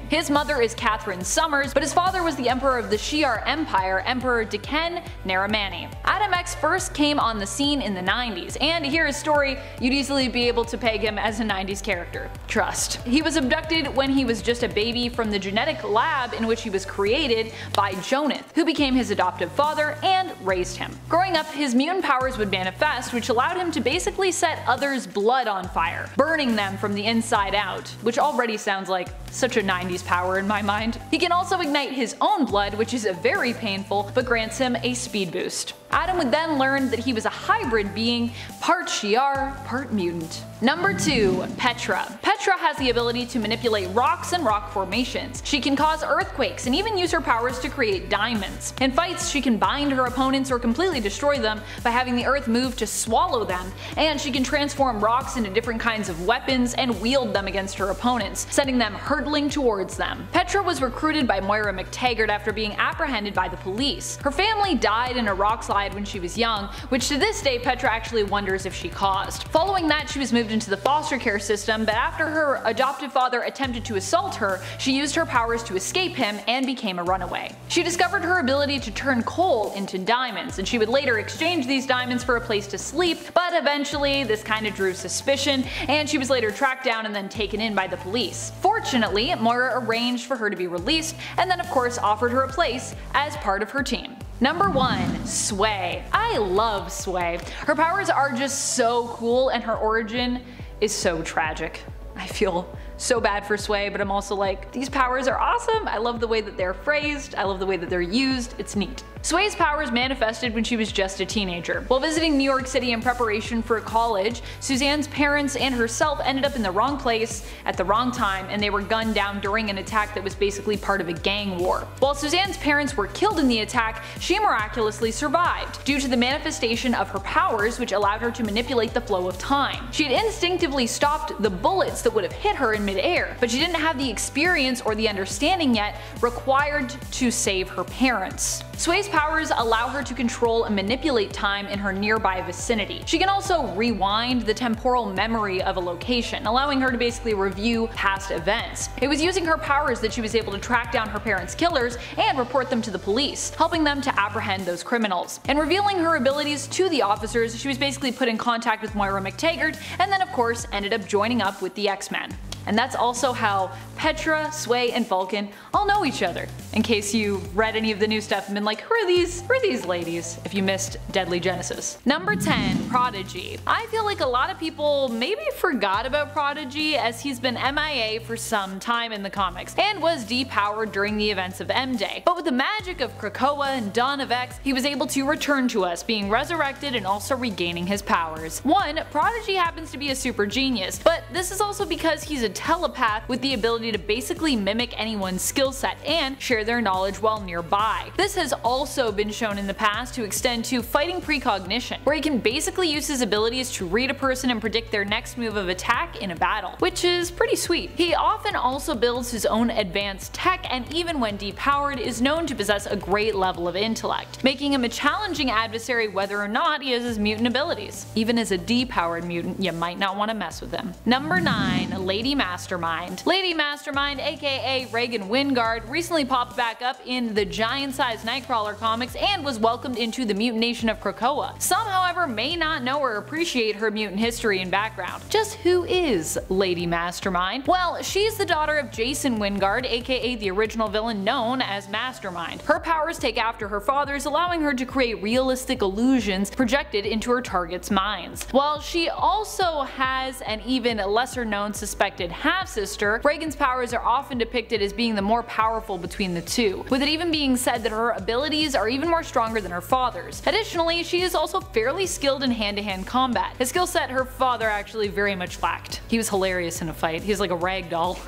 His mother is Catherine Summers, but his father was the emperor of the Shi'ar Empire, Emperor Deken Naramani. Adam X first came on the scene in the 90s, and to hear his story, you'd easily be able to peg him as a 90s character. Trust. He was abducted when he was just a baby from the genetic lab in which he was created by Joneth, who became his adoptive father and raised him. Growing up, his mutant powers would manifest, which allowed him to basically set others' blood on fire, burning them from the inside out, which already sounds like such a 90s power in my mind. He can also ignite his own blood, which is very painful, but grants him a speed boost. Adam would then learn that he was a hybrid being, part Shi'ar, part mutant. Number 2. Petra. Petra has the ability to manipulate rocks and rock formations. She can cause earthquakes and even use her powers to create diamonds. In fights, she can bind her opponents or completely destroy them by having the earth move to swallow them, and she can transform rocks into different kinds of weapons and wield them against her opponents, sending them hurtling towards them. Petra was recruited by Moira McTaggart after being apprehended by the police. Her family died in a rock slide when she was young, which to this day Petra actually wonders if she caused. Following that, she was moved into the foster care system, but after her adoptive father attempted to assault her, she used her powers to escape him and became a runaway. She discovered her ability to turn coal into diamonds, and she would later exchange these diamonds for a place to sleep, but eventually this kind of drew suspicion, and she was later tracked down and then taken in by the police. Fortunately, Moira arranged for her to be released, and then of course offered her a place as part of her team. Number 1. Sway. I love Sway. Her powers are just so cool and her origin is so tragic. I feel so bad for Sway, but I'm also like, these powers are awesome. I love the way that they're phrased. I love the way that they're used. It's neat. Sway's powers manifested when she was just a teenager. While visiting New York City in preparation for college, Suzanne's parents and herself ended up in the wrong place at the wrong time, and they were gunned down during an attack that was basically part of a gang war. While Suzanne's parents were killed in the attack, she miraculously survived due to the manifestation of her powers, which allowed her to manipulate the flow of time. She had instinctively stopped the bullets that would have hit her in midair, but she didn't have the experience or the understanding yet required to save her parents. Sway's powers allow her to control and manipulate time in her nearby vicinity. She can also rewind the temporal memory of a location, allowing her to basically review past events. It was using her powers that she was able to track down her parents' killers and report them to the police, helping them to apprehend those criminals. And revealing her abilities to the officers, she was basically put in contact with Moira McTaggart, and then of course ended up joining up with the X-Men. And that's also how Petra, Sway, and Vulcan all know each other, in case you read any of the new stuff and been like, who are these ladies, if you missed Deadly Genesis. Number 10. Prodigy. I feel like a lot of people maybe forgot about Prodigy, as he's been MIA for some time in the comics, and was depowered during the events of M-Day. But with the magic of Krakoa and Dawn of X, he was able to return to us, being resurrected and also regaining his powers. 1. Prodigy happens to be a super genius, but this is also because he's a telepath with the ability to basically mimic anyone's skill set and share their knowledge while nearby. This has also been shown in the past to extend to fighting precognition, where he can basically use his abilities to read a person and predict their next move of attack in a battle, which is pretty sweet. He often also builds his own advanced tech, and even when depowered is known to possess a great level of intellect, making him a challenging adversary whether or not he has his mutant abilities. Even as a depowered mutant, you might not want to mess with him. Number 9. Lady Mastermind. Lady Mastermind, aka Reagan Wingard, recently popped back up in the giant-sized Nightcrawler comics and was welcomed into the mutant nation of Krakoa. Some, however, may not know or appreciate her mutant history and background. Just who is Lady Mastermind? Well, she's the daughter of Jason Wingard, aka the original villain known as Mastermind. Her powers take after her father's, allowing her to create realistic illusions projected into her target's minds. While she also has an even lesser-known suspected half-sister, Reagan's powers are often depicted as being the more powerful between the two, with it even being said that her abilities are even more stronger than her father's. Additionally, she is also fairly skilled in hand-to-hand combat, a skill set her father actually very much lacked. He was hilarious in a fight. He's like a rag doll.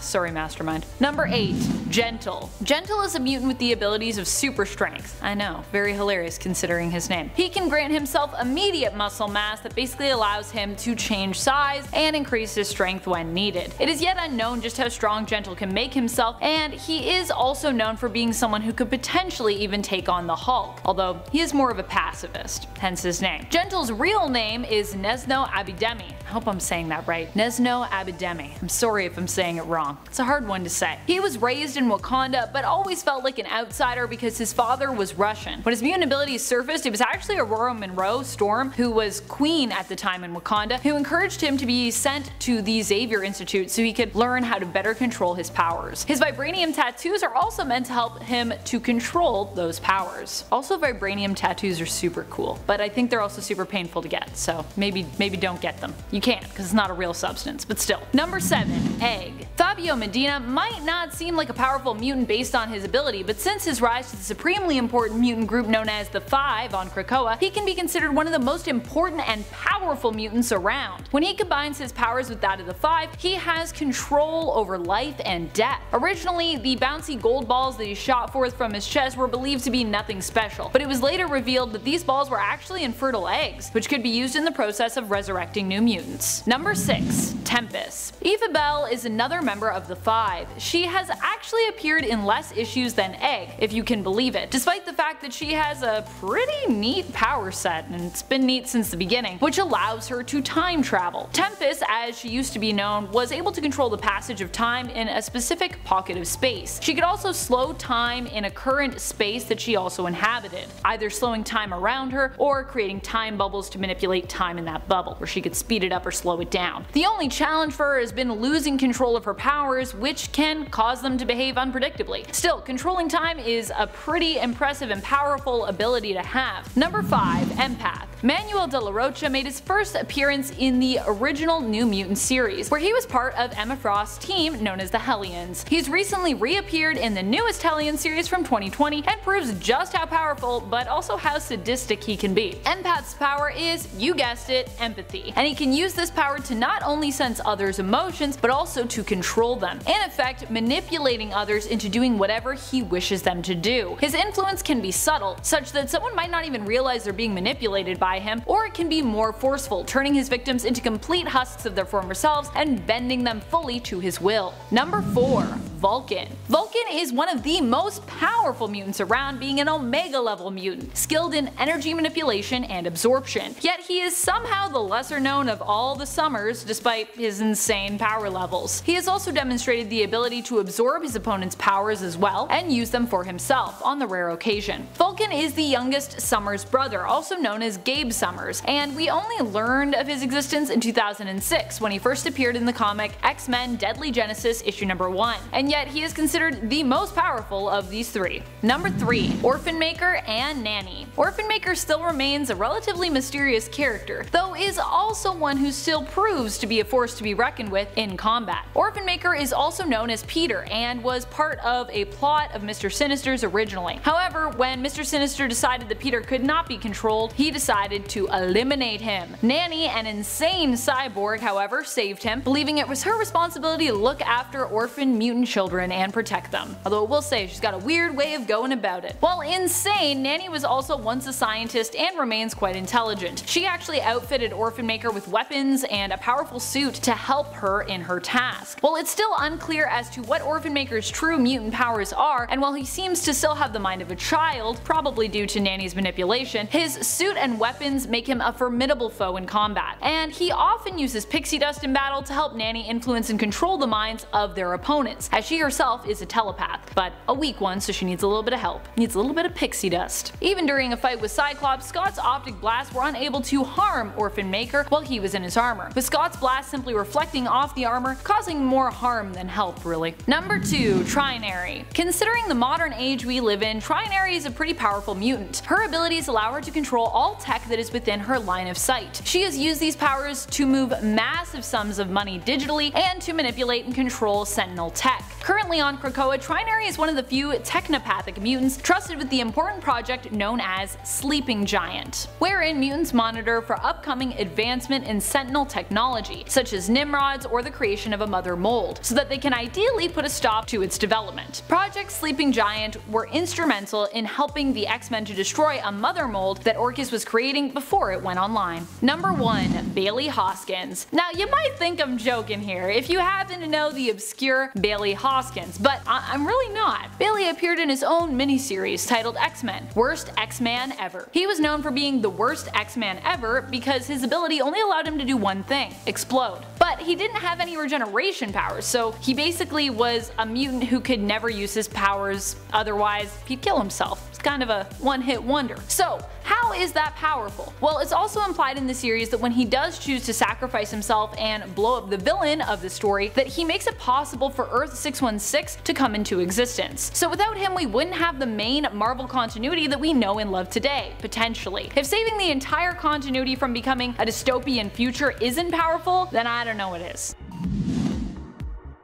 Sorry, Mastermind. Number 8. Gentle. Gentle is a mutant with the abilities of super strength. I know, very hilarious considering his name. He can grant himself immediate muscle mass that basically allows him to change size and increase his strength when needed. It is yet unknown just how strong Gentle can make himself, and he is also known for being someone who could potentially even take on the Hulk, although he is more of a pacifist, hence his name. Gentle's real name is Nesno Abidemi. I hope I'm saying that right. Nesno Abidemi. I'm sorry if I'm saying it wrong. It's a hard one to say. He was raised in Wakanda, but always felt like an outsider because his father was Russian. When his mutant abilities surfaced, it was actually Aurora Monroe Storm, who was queen at the time in Wakanda, who encouraged him to be sent to the Xavier Institute so he could learn how to better control his powers. His vibranium tattoos are also meant to help him to control those powers. Also, vibranium tattoos are super cool, but I think they're also super painful to get, so maybe don't get them. You can't, because it's not a real substance, but still. Number 7. Egg. Fabio Medina might not seem like a powerful mutant based on his ability, but since his rise to the supremely important mutant group known as the Five on Krakoa, he can be considered one of the most important and powerful mutants around. When he combines his powers with that of the Five, he has control over life and death. Originally, the bouncy gold balls that he shot forth from his chest were believed to be nothing special, but it was later revealed that these balls were actually infertile eggs, which could be used in the process of resurrecting new mutants. Number 6. Tempest. Eva Bell is another member of the Five. She has actually appeared in less issues than Egg, if you can believe it, despite the fact that she has a pretty neat power set, and it's been neat since the beginning, which allows her to time travel. Tempest, as she used to be known, was able to control the passage of time in a specific pocket of space. She could also slow time in a current space that she also inhabited, either slowing time around her or creating time bubbles to manipulate time in that bubble, where she could speed it up or slow it down. The only challenge for her has been losing control of her powers, which can cause them to behave unpredictably. Still, controlling time is a pretty impressive and powerful ability to have. Number 5. Empath. Manuel de la Rocha made his first appearance in the original New Mutant series, where he was part of Emma Frost's team known as the Hellions. He's recently reappeared in the newest Hellion series from 2020 and proves just how powerful but also how sadistic he can be. Empath's power is, you guessed it, empathy, and he can use this power to not only sense others' emotions but also to control them, in effect manipulating others into doing whatever he wishes them to do. His influence can be subtle, such that someone might not even realize they're being manipulated by him, or it can be more forceful, turning his victims into complete husks of their former selves and bending them fully to his will. Number 4. Vulcan. Vulcan is one of the most powerful mutants around, being an Omega level mutant, skilled in energy manipulation and absorption, yet he is somehow the lesser known of all the Summers despite his insane power levels. He has also demonstrated the ability to absorb his opponent's powers as well and use them for himself on the rare occasion. Vulcan is the youngest Summers brother, also known as Gabe Summers, and we only learned of his existence in 2006 when he first appeared in the comic X-Men Deadly Genesis issue number 1, and and yet he is considered the most powerful of these three. Number 3. Orphan Maker and Nanny. Orphan Maker still remains a relatively mysterious character, though is also one who still proves to be a force to be reckoned with in combat. Orphan Maker is also known as Peter and was part of a plot of Mr. Sinister's originally. However, when Mr. Sinister decided that Peter could not be controlled, he decided to eliminate him. Nanny, an insane cyborg, however, saved him, believing it was her responsibility to look after orphan mutant children and protect them. Although I will say, she's got a weird way of going about it. While insane, Nanny was also once a scientist and remains quite intelligent. She actually outfitted Orphan Maker with weapons and a powerful suit to help her in her task. While it's still unclear as to what Orphan Maker's true mutant powers are, and while he seems to still have the mind of a child, probably due to Nanny's manipulation, his suit and weapons make him a formidable foe in combat, and he often uses pixie dust in battle to help Nanny influence and control the minds of their opponents, as she herself is a telepath, but a weak one, so she needs a little bit of help. Needs a little bit of pixie dust. Even during a fight with Cyclops, Scott's optic blasts were unable to harm Orphan Maker while he was in his armor, with Scott's blast simply reflecting off the armor, causing more harm than help, really. Number 2. Trinary. Considering the modern age we live in, Trinary is a pretty powerful mutant. Her abilities allow her to control all tech that is within her line of sight. She has used these powers to move massive sums of money digitally and to manipulate and control Sentinel tech. Currently on Krakoa, Trinary is one of the few technopathic mutants trusted with the important project known as Sleeping Giant, wherein mutants monitor for upcoming advancement in Sentinel technology, such as Nimrods or the creation of a mother mold, so that they can ideally put a stop to its development. Project Sleeping Giant were instrumental in helping the X-Men to destroy a mother mold that Orcus was creating before it went online. Number 1. Bailey Hoskins. Now you might think I'm joking here, if you happen to know the obscure Bailey Hoskins, but I'm really not. Bailey appeared in his own miniseries titled X-Men, Worst X-Man Ever. He was known for being the worst X-Man ever because his ability only allowed him to do one thing, explode. But he didn't have any regeneration powers, so he basically was a mutant who could never use his powers, otherwise he'd kill himself. It's kind of a one-hit wonder. So how is that powerful? Well, it's also implied in the series that when he does choose to sacrifice himself and blow up the villain of the story, that he makes it possible for Earth 616 to come into existence. So without him, we wouldn't have the main Marvel continuity that we know and love today, potentially. If saving the entire continuity from becoming a dystopian future isn't powerful, then I don't know what is.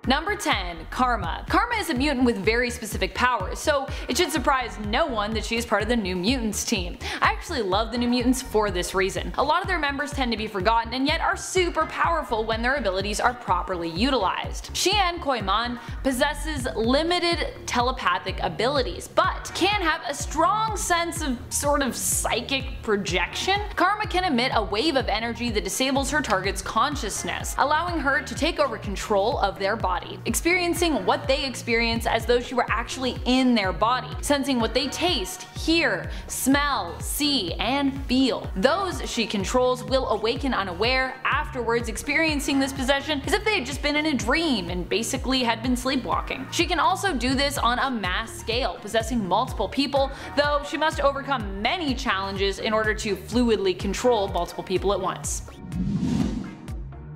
Number 10. Karma. Karma is a mutant with very specific powers, so it should surprise no one that she is part of the New Mutants team. I actually love the New Mutants for this reason. A lot of their members tend to be forgotten and yet are super powerful when their abilities are properly utilized. Shi'an Koiman possesses limited telepathic abilities, but can have a strong sense of sort of psychic projection. Karma can emit a wave of energy that disables her target's consciousness, allowing her to take over control of their body. Experiencing what they experience as though she were actually in their body, sensing what they taste, hear, smell, see, and feel. Those she controls will awaken unaware, afterwards experiencing this possession as if they had just been in a dream and basically had been sleepwalking. She can also do this on a mass scale, possessing multiple people, though she must overcome many challenges in order to fluidly control multiple people at once.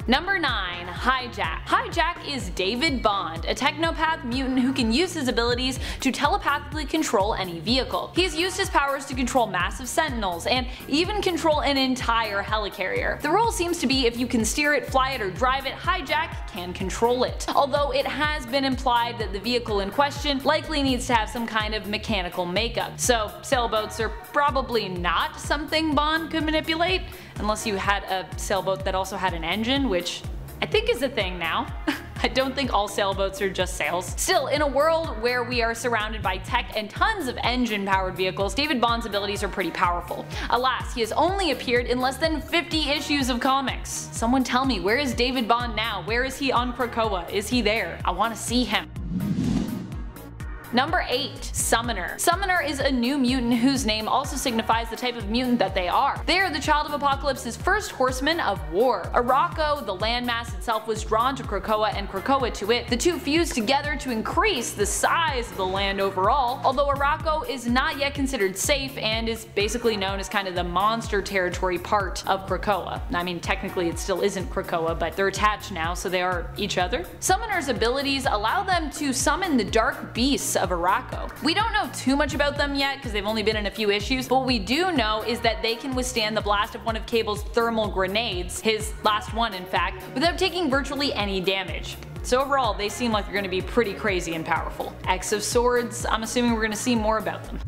Number 9. Hijack. Hijack is David Bond, a technopath mutant who can use his abilities to telepathically control any vehicle. He's used his powers to control massive sentinels and even control an entire helicarrier. The rule seems to be if you can steer it, fly it, or drive it, Hijack can control it, although it has been implied that the vehicle in question likely needs to have some kind of mechanical makeup, so sailboats are probably not something Bond could manipulate, unless you had a sailboat that also had an engine, which I think is a thing now. I don't think all sailboats are just sails. Still, in a world where we are surrounded by tech and tons of engine-powered vehicles, David Bond's abilities are pretty powerful. Alas, he has only appeared in less than 50 issues of comics. Someone tell me, where is David Bond now? Where is he on Krakoa? Is he there? I want to see him. Number 8. Summoner. Summoner is a new mutant whose name also signifies the type of mutant that they are. They are the child of Apocalypse's first horsemen of war. Araco, the landmass itself, was drawn to Krakoa and Krakoa to it. The two fused together to increase the size of the land overall, although Araco is not yet considered safe and is basically known as kind of the monster territory part of Krakoa. I mean, technically it still isn't Krakoa, but they're attached now, so they are each other. Summoner's abilities allow them to summon the dark beasts of Araco. We don't know too much about them yet because they've only been in a few issues, but what we do know is that they can withstand the blast of one of Cable's thermal grenades, his last one in fact, without taking virtually any damage. So overall, they seem like they're going to be pretty crazy and powerful. X of Swords, I'm assuming we're going to see more about them.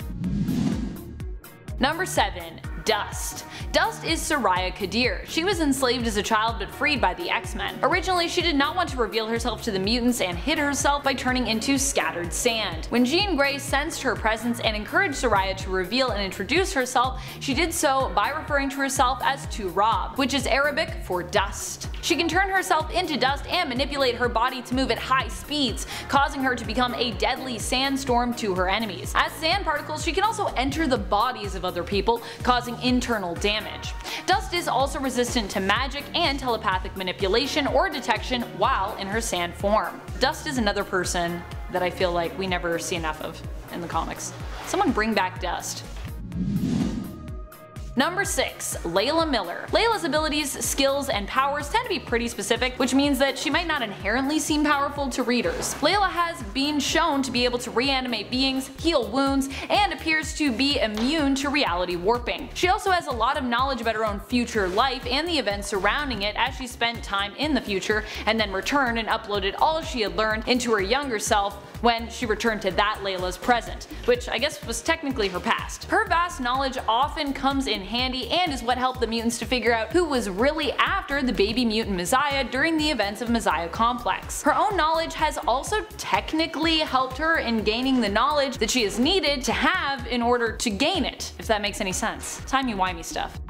Number 7. Dust. Dust is Soraya Kadir. She was enslaved as a child but freed by the X-Men. Originally, she did not want to reveal herself to the mutants and hid herself by turning into scattered sand. When Jean Grey sensed her presence and encouraged Soraya to reveal and introduce herself, she did so by referring to herself as Turab, which is Arabic for dust. She can turn herself into dust and manipulate her body to move at high speeds, causing her to become a deadly sandstorm to her enemies. As sand particles, she can also enter the bodies of other people, causing internal damage. Dust is also resistant to magic and telepathic manipulation or detection while in her sand form. Dust is another person that I feel like we never see enough of in the comics. Someone bring back Dust. Number 6. Layla Miller. Layla's abilities, skills, and powers tend to be pretty specific, which means that she might not inherently seem powerful to readers. Layla has been shown to be able to reanimate beings, heal wounds, and appears to be immune to reality warping. She also has a lot of knowledge about her own future life and the events surrounding it, as she spent time in the future and then returned and uploaded all she had learned into her younger self when she returned to that Layla's present, which I guess was technically her past. Her vast knowledge often comes in handy and is what helped the mutants to figure out who was really after the baby mutant Messiah during the events of Messiah Complex. Her own knowledge has also technically helped her in gaining the knowledge that she has needed to have in order to gain it, if that makes any sense. Timey-wimey stuff.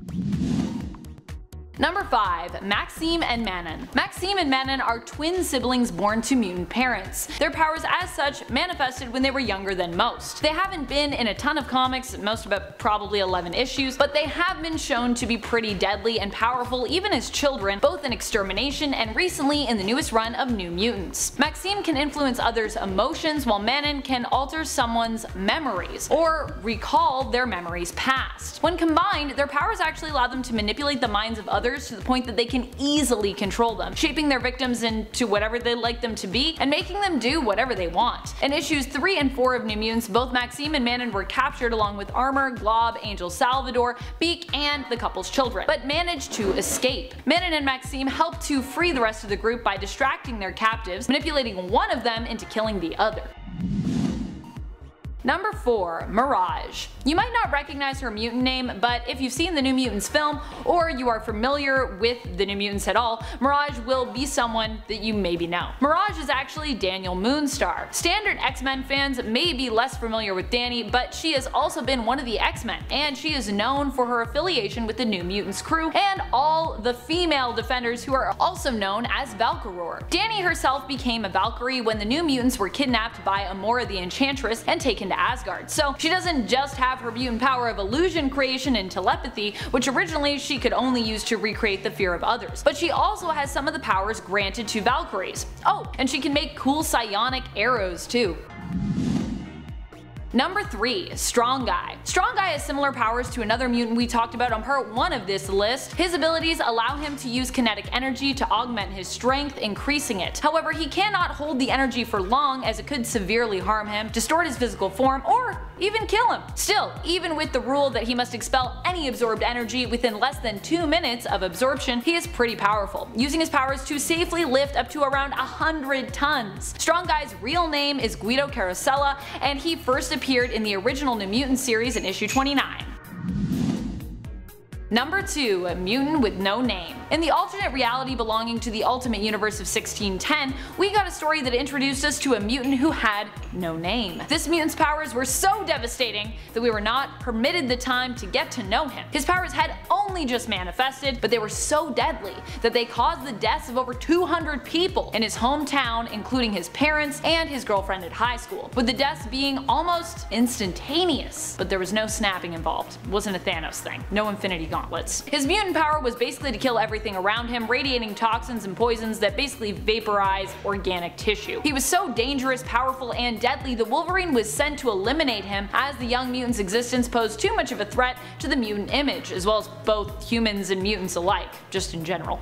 Number 5. Maxime and Manon. Maxime and Manon are twin siblings born to mutant parents. Their powers as such manifested when they were younger than most. They haven't been in a ton of comics, most about probably 11 issues, but they have been shown to be pretty deadly and powerful even as children, both in Extermination and recently in the newest run of New Mutants. Maxime can influence others' emotions, while Manon can alter someone's memories or recall their memories past. When combined, their powers actually allow them to manipulate the minds of others to the point that they can easily control them, shaping their victims into whatever they like them to be and making them do whatever they want. In issues 3 and 4 of New Mutants, both Maxime and Manon were captured along with Armor, Glob, Angel Salvador, Beak, and the couple's children, but managed to escape. Manon and Maxime helped to free the rest of the group by distracting their captives, manipulating one of them into killing the other. Number 4. Mirage. You might not recognize her mutant name, but if you've seen the New Mutants film or you are familiar with the New Mutants at all, Mirage will be someone that you maybe know. Mirage is actually Daniel Moonstar. Standard X-Men fans may be less familiar with Danny, but she has also been one of the X-Men, and she is known for her affiliation with the New Mutants crew and all the female defenders who are also known as Valkyroar. Danny herself became a Valkyrie when the New Mutants were kidnapped by Amora the Enchantress and taken to Asgard, so she doesn't just have her mutant power of illusion creation and telepathy, which originally she could only use to recreate the fear of others, but she also has some of the powers granted to Valkyries. Oh, and she can make cool psionic arrows too. Number 3. Strong Guy. Strong Guy has similar powers to another mutant we talked about on part 1 of this list. His abilities allow him to use kinetic energy to augment his strength, increasing it. However, he cannot hold the energy for long as it could severely harm him, distort his physical form, or even kill him. Still, even with the rule that he must expel any absorbed energy within less than 2 minutes of absorption, he is pretty powerful, using his powers to safely lift up to around 100 tons. Strong Guy's real name is Guido Carosella, and he first appeared in the original New Mutants series in issue 29. Number 2. Mutant with No Name. In the alternate reality belonging to the Ultimate Universe of 1610, we got a story that introduced us to a mutant who had no name. This mutant's powers were so devastating that we were not permitted the time to get to know him. His powers had only just manifested, but they were so deadly that they caused the deaths of over 200 people in his hometown, including his parents and his girlfriend at high school, with the deaths being almost instantaneous. But there was no snapping involved. It wasn't a Thanos thing. No infinity gauntlets. His mutant power was basically to kill everything around him, radiating toxins and poisons that basically vaporize organic tissue. He was so dangerous, powerful, and deadly that Wolverine was sent to eliminate him, as the Young Mutants' existence posed too much of a threat to the mutant image, as well as both humans and mutants alike, just in general.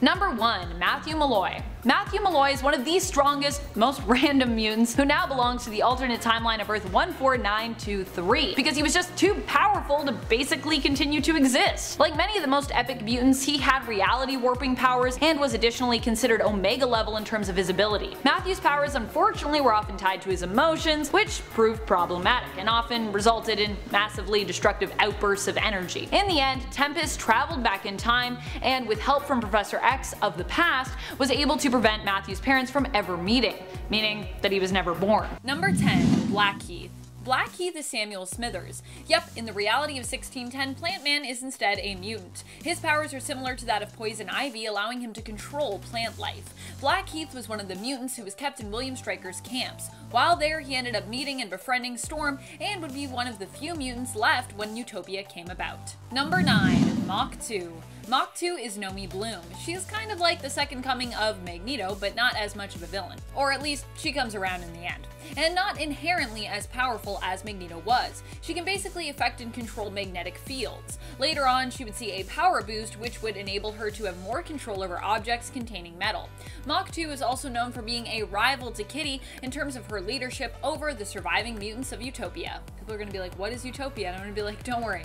Number 1. Matthew Malloy. Matthew Malloy is one of the strongest, most random mutants who now belongs to the alternate timeline of Earth 14923 because he was just too powerful to basically continue to exist. Like many of the most epic mutants, he had reality warping powers and was additionally considered Omega level in terms of his ability. Matthew's powers unfortunately were often tied to his emotions, which proved problematic and often resulted in massively destructive outbursts of energy. In the end, Tempest traveled back in time and, with help from Professor X of the past, was able to prevent Matthew's parents from ever meeting, meaning that he was never born. Number 10. Blackheath. Blackheath is Samuel Smithers. Yep, in the reality of 1610, Plant Man is instead a mutant. His powers are similar to that of Poison Ivy, allowing him to control plant life. Blackheath was one of the mutants who was kept in William Stryker's camps. While there, he ended up meeting and befriending Storm and would be one of the few mutants left when Utopia came about. Number 9. Mach 2. Mach 2 is Nomi Bloom. She's kind of like the second coming of Magneto, but not as much of a villain. Or at least, she comes around in the end. And not inherently as powerful as Magneto was. She can basically affect and control magnetic fields. Later on, she would see a power boost which would enable her to have more control over objects containing metal. Mach 2 is also known for being a rival to Kitty in terms of her leadership over the surviving mutants of Utopia. People are gonna be like, what is Utopia? And I'm gonna be like, don't worry.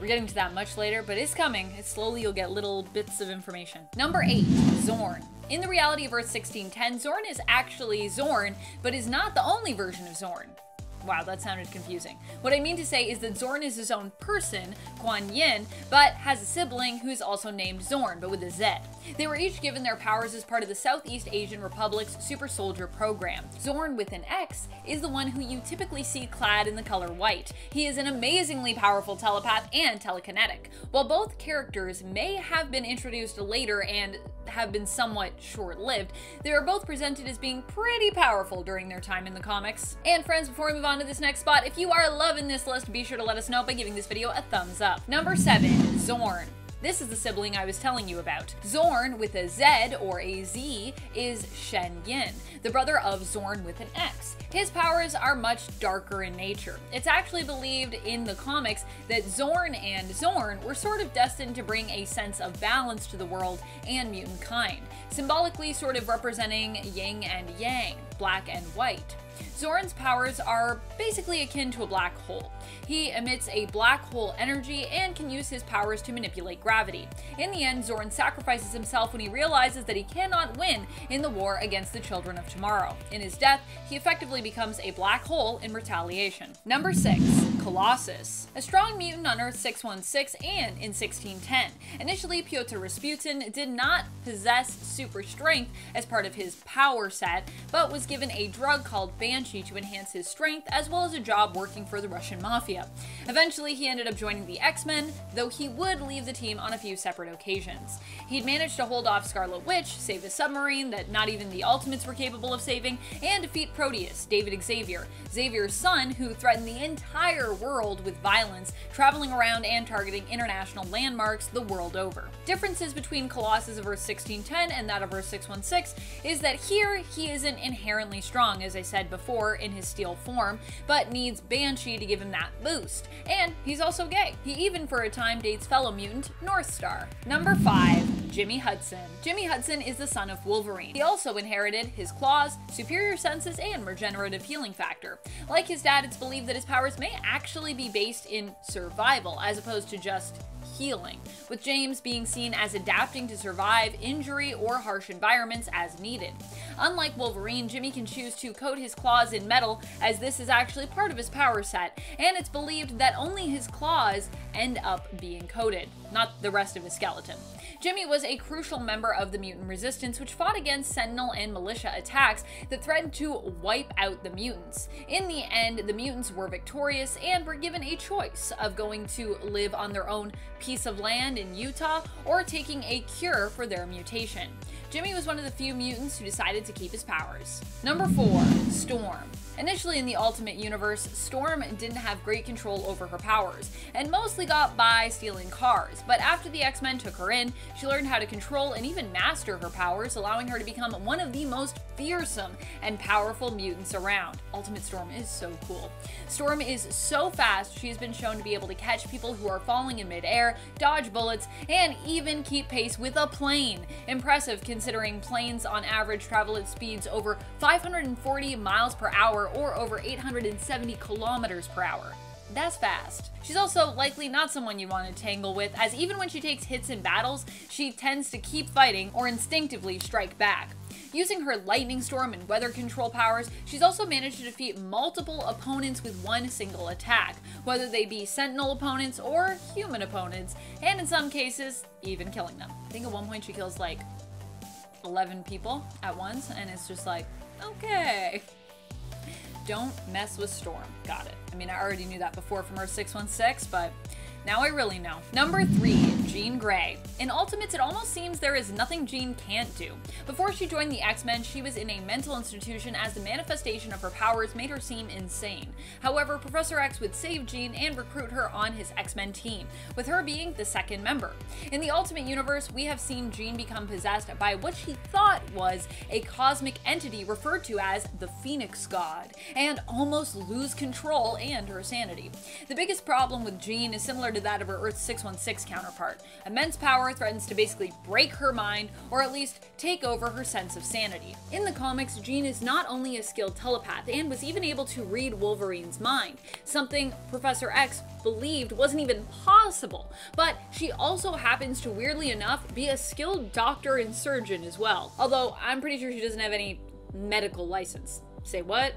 We're getting to that much later, but it's coming. It's slowly you'll get little bits of information. Number 8. Xorn. In the reality of Earth 1610, Xorn is actually Xorn, but is not the only version of Xorn. Wow, that sounded confusing. What I mean to say is that Xorn is his own person, Kuan Yin, but has a sibling who is also named Xorn, but with a Z. They were each given their powers as part of the Southeast Asian Republic's Super Soldier program. Xorn with an X is the one who you typically see clad in the color white. He is an amazingly powerful telepath and telekinetic. While both characters may have been introduced later and have been somewhat short-lived, they are both presented as being pretty powerful during their time in the comics. And friends, before we move on to this next spot, if you are loving this list, be sure to let us know by giving this video a thumbs up. Number 7. Xorn. This is the sibling I was telling you about. Xorn with a Z or a Z is Shen Yin, the brother of Xorn with an X. His powers are much darker in nature. It's actually believed in the comics that Xorn and Xorn were sort of destined to bring a sense of balance to the world and mutant kind, symbolically sort of representing yin and yang, black and white. Xorn's powers are basically akin to a black hole. He emits a black hole energy and can use his powers to manipulate gravity. In the end, Xorn sacrifices himself when he realizes that he cannot win in the war against the Children of Tomorrow. In his death, he effectively becomes a black hole in retaliation. Number 6. Colossus. A strong mutant on Earth 616 and in 1610. Initially, Pyotr Rasputin did not possess super strength as part of his power set, but was given a drug called Banshee to enhance his strength, as well as a job working for the Russian mafia. Eventually, he ended up joining the X-Men, though he would leave the team on a few separate occasions. He'd managed to hold off Scarlet Witch, save a submarine that not even the Ultimates were capable of saving, and defeat Proteus, David Xavier, Xavier's son, who threatened the entire world with violence, traveling around and targeting international landmarks the world over. Differences between Colossus of Earth 1610 and that of Earth 616 is that here he isn't inherently strong, as I said before, in his steel form, but needs Banshee to give him that boost. And he's also gay. He even for a time dates fellow mutant North Star. Number 5. Jimmy Hudson. Jimmy Hudson is the son of Wolverine. He also inherited his claws, superior senses, and regenerative healing factor. Like his dad, it's believed that his powers may actually be based in survival as opposed to just healing, with James being seen as adapting to survive injury or harsh environments as needed. Unlike Wolverine, Jimmy can choose to coat his claws in metal, as this is actually part of his power set, and it's believed that only his claws end up being coated, not the rest of his skeleton. Jimmy was a crucial member of the mutant resistance, which fought against Sentinel and militia attacks that threatened to wipe out the mutants. In the end, the mutants were victorious and were given a choice of going to live on their own piece of land in Utah or taking a cure for their mutation. Jimmy was one of the few mutants who decided to keep his powers. Number 4, Storm. Initially in the Ultimate Universe, Storm didn't have great control over her powers, and mostly got by stealing cars, but after the X-Men took her in, she learned how to control and even master her powers, allowing her to become one of the most fearsome and powerful mutants around. Ultimate Storm is so cool. Storm is so fast, she's been shown to be able to catch people who are falling in midair, dodge bullets, and even keep pace with a plane. Impressive considering planes on average travel at speeds over 540 miles per hour or over 870 kilometers per hour. That's fast. She's also likely not someone you want to tangle with, as even when she takes hits in battles, she tends to keep fighting or instinctively strike back. Using her lightning storm and weather control powers, she's also managed to defeat multiple opponents with one single attack, whether they be Sentinel opponents or human opponents, and in some cases, even killing them. I think at one point she kills like 11 people at once, and it's just like, okay. Don't mess with Storm. Got it. I mean, I already knew that before from her 616, but now I really know. Number 3, Jean Grey. In Ultimates, it almost seems there is nothing Jean can't do. Before she joined the X-Men, she was in a mental institution as the manifestation of her powers made her seem insane. However, Professor X would save Jean and recruit her on his X-Men team, with her being the second member. In the Ultimate Universe, we have seen Jean become possessed by what she thought was a cosmic entity referred to as the Phoenix God, and almost lose control and her sanity. The biggest problem with Jean is similar to that of her Earth 616 counterpart. Immense power threatens to basically break her mind, or at least take over her sense of sanity. In the comics, Jean is not only a skilled telepath, and was even able to read Wolverine's mind, something Professor X believed wasn't even possible, but she also happens to, weirdly enough, be a skilled doctor and surgeon as well, although I'm pretty sure she doesn't have any medical license. Say what?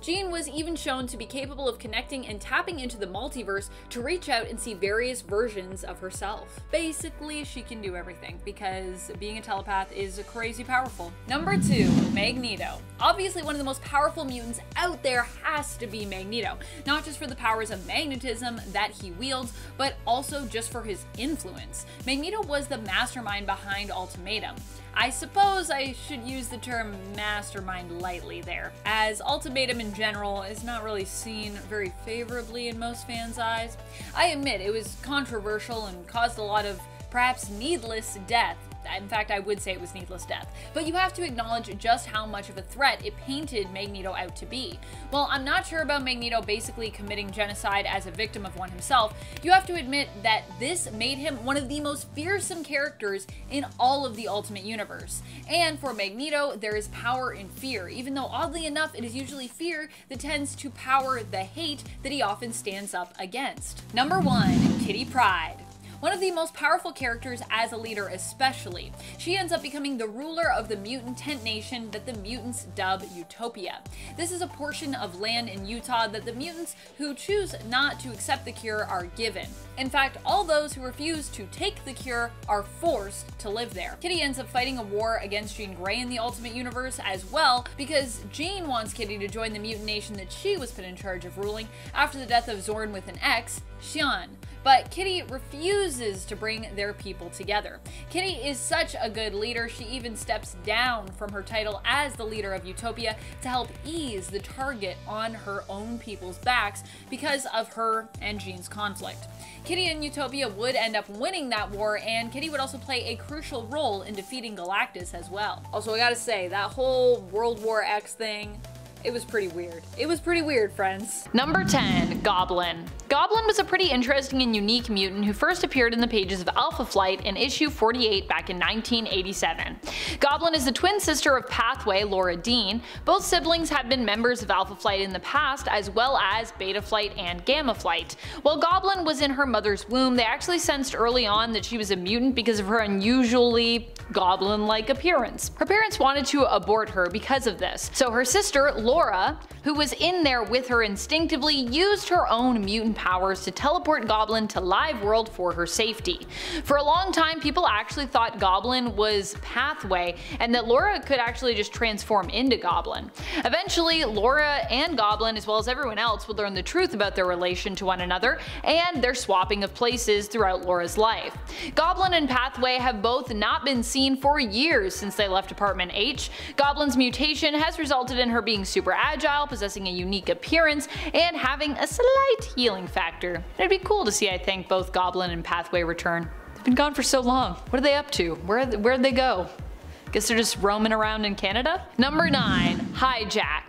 Jean was even shown to be capable of connecting and tapping into the multiverse to reach out and see various versions of herself. Basically, she can do everything, because being a telepath is crazy powerful. Number 2, Magneto. Obviously, one of the most powerful mutants out there has to be Magneto, not just for the powers of magnetism that he wields, but also just for his influence. Magneto was the mastermind behind Ultimatum. I suppose I should use the term mastermind lightly there, as Ultimatum in general is not really seen very favorably in most fans' eyes. I admit it was controversial and caused a lot of perhaps needless death. In fact, I would say it was needless death, but you have to acknowledge just how much of a threat it painted Magneto out to be. While I'm not sure about Magneto basically committing genocide as a victim of one himself, you have to admit that this made him one of the most fearsome characters in all of the Ultimate Universe. And for Magneto, there is power in fear, even though oddly enough, it is usually fear that tends to power the hate that he often stands up against. Number 1, Kitty Pride. One of the most powerful characters as a leader especially. She ends up becoming the ruler of the mutant tent nation that the mutants dub Utopia. This is a portion of land in Utah that the mutants who choose not to accept the cure are given. In fact, all those who refuse to take the cure are forced to live there. Kitty ends up fighting a war against Jean Grey in the Ultimate Universe as well, because Jean wants Kitty to join the mutant nation that she was put in charge of ruling after the death of Xorn with an X, Shi'ar. But Kitty refuses to bring their people together. Kitty is such a good leader, she even steps down from her title as the leader of Utopia to help ease the target on her own people's backs because of her and Jean's conflict. Kitty and Utopia would end up winning that war, and Kitty would also play a crucial role in defeating Galactus as well. Also, I gotta say, that whole World War X thing, it was pretty weird. It was pretty weird, friends. Number 10, Goblin. Goblin was a pretty interesting and unique mutant who first appeared in the pages of Alpha Flight in issue 48 back in 1987. Goblin is the twin sister of Pathway, Laura Dean. Both siblings have been members of Alpha Flight in the past, as well as Beta Flight and Gamma Flight. While Goblin was in her mother's womb, they actually sensed early on that she was a mutant because of her unusually goblin-like appearance. Her parents wanted to abort her because of this, so her sister, Laura, who was in there with her instinctively, used her own mutant powers to teleport Goblin to Live World for her safety. For a long time, people actually thought Goblin was Pathway and that Laura could actually just transform into Goblin. Eventually, Laura and Goblin, as well as everyone else, would learn the truth about their relation to one another and their swapping of places throughout Laura's life. Goblin and Pathway have both not been seen for years since they left Department H. Goblin's mutation has resulted in her being super agile, possessing a unique appearance, and having a slight healing factor. It'd be cool to see, I think, both Goblin and Pathway return. They've been gone for so long. What are they up to? Where'd they go? Guess they're just roaming around in Canada? Number 9. Hijack.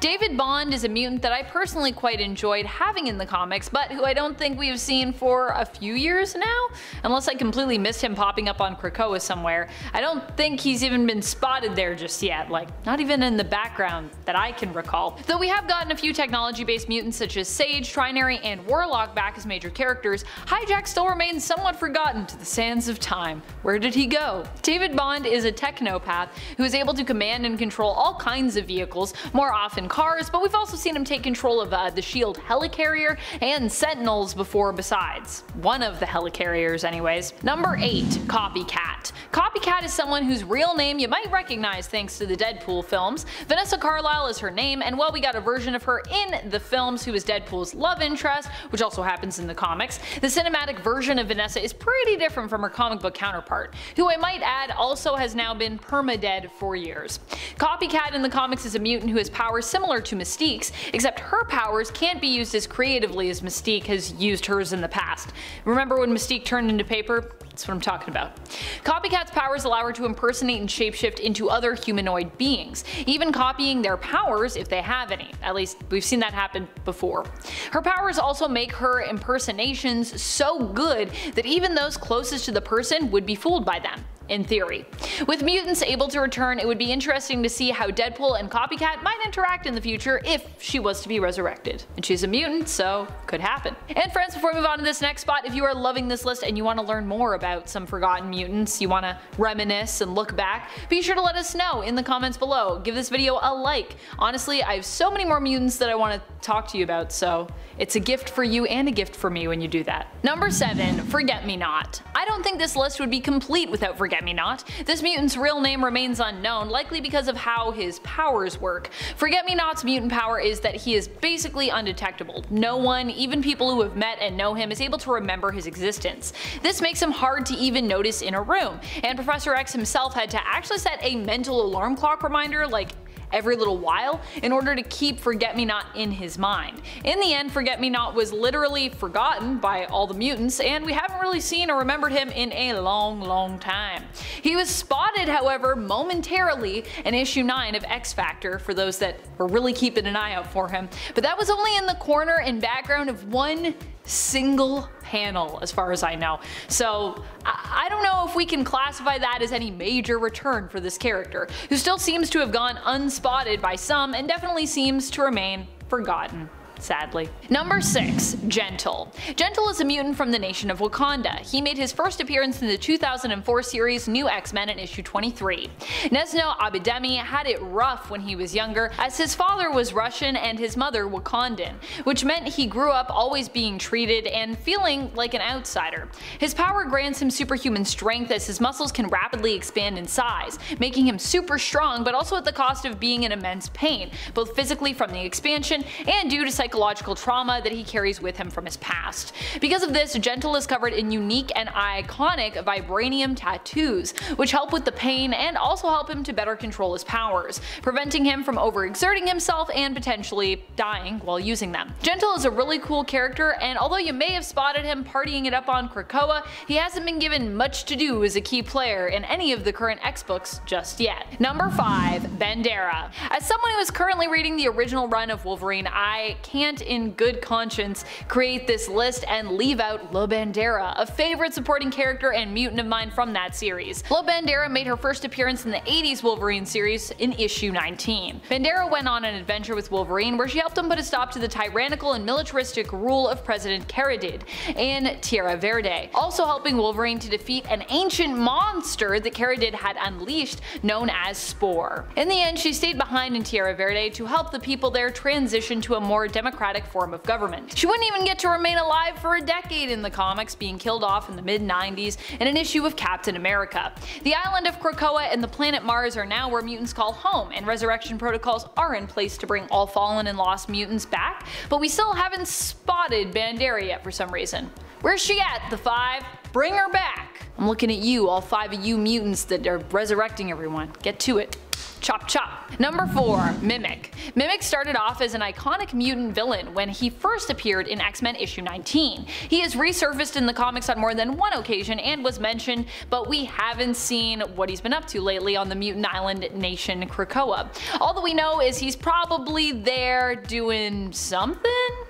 David Bond is a mutant that I personally quite enjoyed having in the comics, but who I don't think we have seen for a few years now, unless I completely missed him popping up on Krakoa somewhere. I don't think he's even been spotted there just yet, like not even in the background that I can recall. Though we have gotten a few technology-based mutants such as Sage, Trinary, and Warlock back as major characters, Hijack still remains somewhat forgotten to the sands of time. Where did he go? David Bond is a technopath who is able to command and control all kinds of vehicles, more often cars, but we've also seen him take control of the Shield helicarrier and Sentinels before besides. One of the helicarriers anyways. Number 8. Copycat. Copycat is someone whose real name you might recognize thanks to the Deadpool films. Vanessa Carlyle is her name, and while we got a version of her in the films who is Deadpool's love interest, which also happens in the comics, the cinematic version of Vanessa is pretty different from her comic book counterpart, who I might add also has now been permadead for years. Copycat in the comics is a mutant who has powers similar to Mystique's, except her powers can't be used as creatively as Mystique has used hers in the past. Remember when Mystique turned into paper? That's what I'm talking about. Copycat's powers allow her to impersonate and shapeshift into other humanoid beings, even copying their powers if they have any. At least we've seen that happen before. Her powers also make her impersonations so good that even those closest to the person would be fooled by them, in theory. With mutants able to return, it would be interesting to see how Deadpool and Copycat might interact in the future if she was to be resurrected. And she's a mutant, so could happen. And friends, before we move on to this next spot, if you are loving this list and you want to learn more about some forgotten mutants, you want to reminisce and look back, be sure to let us know in the comments below. Give this video a like. Honestly, I have so many more mutants that I want to talk to you about, so it's a gift for you and a gift for me when you do that. Number 7. Forget-Me-Not. I don't think this list would be complete without Forget-Me-Not. This mutant's real name remains unknown, likely because of how his powers work. Forget-Me-Not's mutant power is that he is basically undetectable. No one, even people who have met and know him, is able to remember his existence. This makes him hard to even notice in a room, and Professor X himself had to actually set a mental alarm clock reminder like every little while in order to keep Forget-Me-Not in his mind. In the end, Forget-Me-Not was literally forgotten by all the mutants, and we haven't really seen or remembered him in a long time. He was spotted, however, momentarily in issue 9 of X-Factor for those that were really keeping an eye out for him, but that was only in the corner and background of one single panel as far as I know, so I don't know if we can classify that as any major return for this character, who still seems to have gone unspotted by some and definitely seems to remain forgotten, sadly. Number 6. Gentle. Gentle is a mutant from the nation of Wakanda. He made his first appearance in the 2004 series New X-Men in issue 23. Nesno Abidemi had it rough when he was younger, as his father was Russian and his mother Wakandan, which meant he grew up always being treated and feeling like an outsider. His power grants him superhuman strength as his muscles can rapidly expand in size, making him super strong but also at the cost of being in immense pain, both physically from the expansion and due to psychological trauma that he carries with him from his past. Because of this, Gentle is covered in unique and iconic vibranium tattoos, which help with the pain and also help him to better control his powers, preventing him from overexerting himself and potentially dying while using them. Gentle is a really cool character, and although you may have spotted him partying it up on Krakoa, he hasn't been given much to do as a key player in any of the current X-books just yet. Number 5. Bandera. As someone who is currently reading the original run of Wolverine, I can't can't in good conscience create this list and leave out La Bandera, a favorite supporting character and mutant of mine from that series. La Bandera made her first appearance in the 80s Wolverine series in issue 19. Bandera went on an adventure with Wolverine where she helped him put a stop to the tyrannical and militaristic rule of President Caradid in Tierra Verde, also helping Wolverine to defeat an ancient monster that Caradid had unleashed known as Spore. In the end, she stayed behind in Tierra Verde to help the people there transition to a more democratic form of government. She wouldn't even get to remain alive for a decade in the comics, being killed off in the mid-90s in an issue of Captain America. The island of Krakoa and the planet Mars are now where mutants call home, and resurrection protocols are in place to bring all fallen and lost mutants back, but we still haven't spotted Bandera yet for some reason. Where's she at, the Five? Bring her back! I'm looking at you, all five of you mutants that are resurrecting everyone. Get to it. Chop chop. Number 4. Mimic. Mimic started off as an iconic mutant villain when he first appeared in X-Men issue 19. He has resurfaced in the comics on more than one occasion and was mentioned, but we haven't seen what he's been up to lately on the mutant island nation Krakoa. All that we know is he's probably there doing something?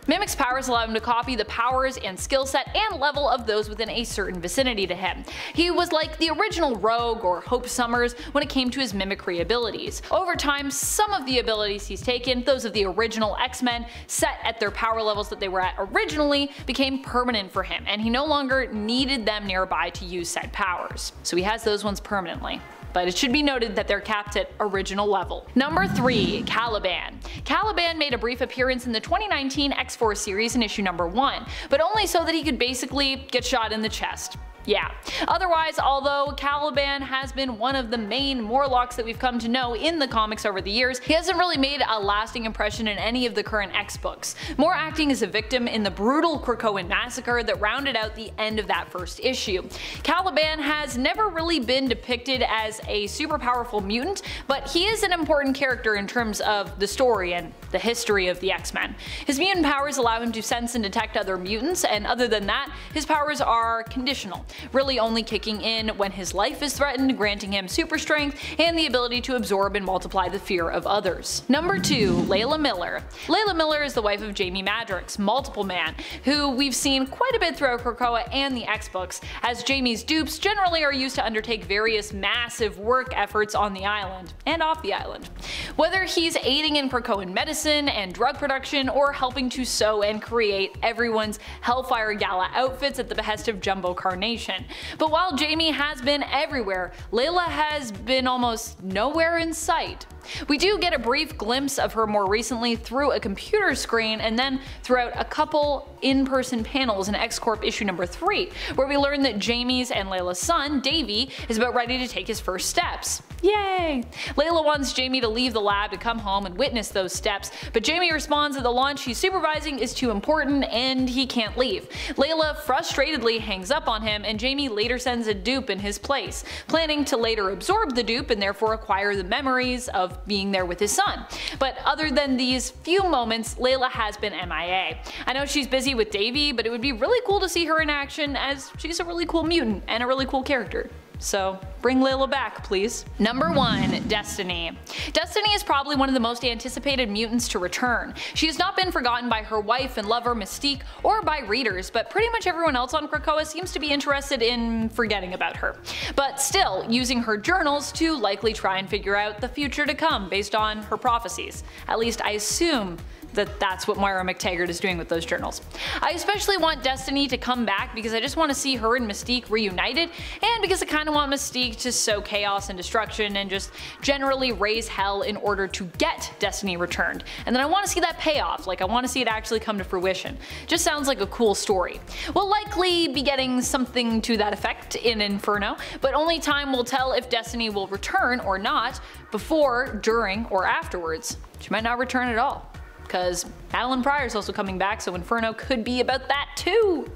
Mimic's powers allow him to copy the powers and skill set and level of those within a certain vicinity to him. He was like the original Rogue or Hope Summers when it came to his mimicry abilities. Over time, some of the abilities he's taken, those of the original X-Men, set at their power levels that they were at originally, became permanent for him, and he no longer needed them nearby to use said powers. So he has those ones permanently, but it should be noted that they're capped at original level. Number 3. Caliban. Caliban made a brief appearance in the 2019 X-Force series in issue number 1, but only so that he could basically get shot in the chest. Yeah. Otherwise, although Caliban has been one of the main Morlocks that we've come to know in the comics over the years, he hasn't really made a lasting impression in any of the current X books, more acting as a victim in the brutal Krakoan massacre that rounded out the end of that first issue. Caliban has never really been depicted as a super powerful mutant, but he is an important character in terms of the story and the history of the X-Men. His mutant powers allow him to sense and detect other mutants, and other than that, his powers are conditional, really only kicking in when his life is threatened, granting him super strength and the ability to absorb and multiply the fear of others. Number 2. Layla Miller. Layla Miller is the wife of Jamie Madrox, Multiple Man, who we've seen quite a bit throughout Krakoa and the X-Books, as Jamie's dupes generally are used to undertake various massive work efforts on the island and off the island. Whether he's aiding in Krakoan medicine and drug production or helping to sew and create everyone's Hellfire Gala outfits at the behest of Jumbo Carnation. But while Jamie has been everywhere, Layla has been almost nowhere in sight. We do get a brief glimpse of her more recently through a computer screen and then throughout a couple in-person panels in X-Corp issue number 3, where we learn that Jamie's and Layla's son, Davey, is about ready to take his first steps. Yay! Layla wants Jamie to leave the lab to come home and witness those steps, but Jamie responds that the launch he's supervising is too important and he can't leave. Layla frustratedly hangs up on him, and Jamie later sends a dupe in his place, planning to later absorb the dupe and therefore acquire the memories of being there with his son. But other than these few moments, Layla has been MIA. I know she's busy with Davey, but it would be really cool to see her in action, as she's a really cool mutant and a really cool character. So bring Layla back, please. Number 1. Destiny. Destiny is probably one of the most anticipated mutants to return. She has not been forgotten by her wife and lover Mystique or by readers, but pretty much everyone else on Krakoa seems to be interested in forgetting about her, but still using her journals to likely try and figure out the future to come based on her prophecies. At least I assume that that's what Moira McTaggart is doing with those journals. I especially want Destiny to come back because I just want to see her and Mystique reunited, and because I kind of want Mystique to sow chaos and destruction and just generally raise hell in order to get Destiny returned. And then I want to see that payoff, like I want to see it actually come to fruition. Just sounds like a cool story. We'll likely be getting something to that effect in Inferno, but only time will tell if Destiny will return or not before, during, or afterwards. She might not return at all, because Madeline Pryor's also coming back, so Inferno could be about that too!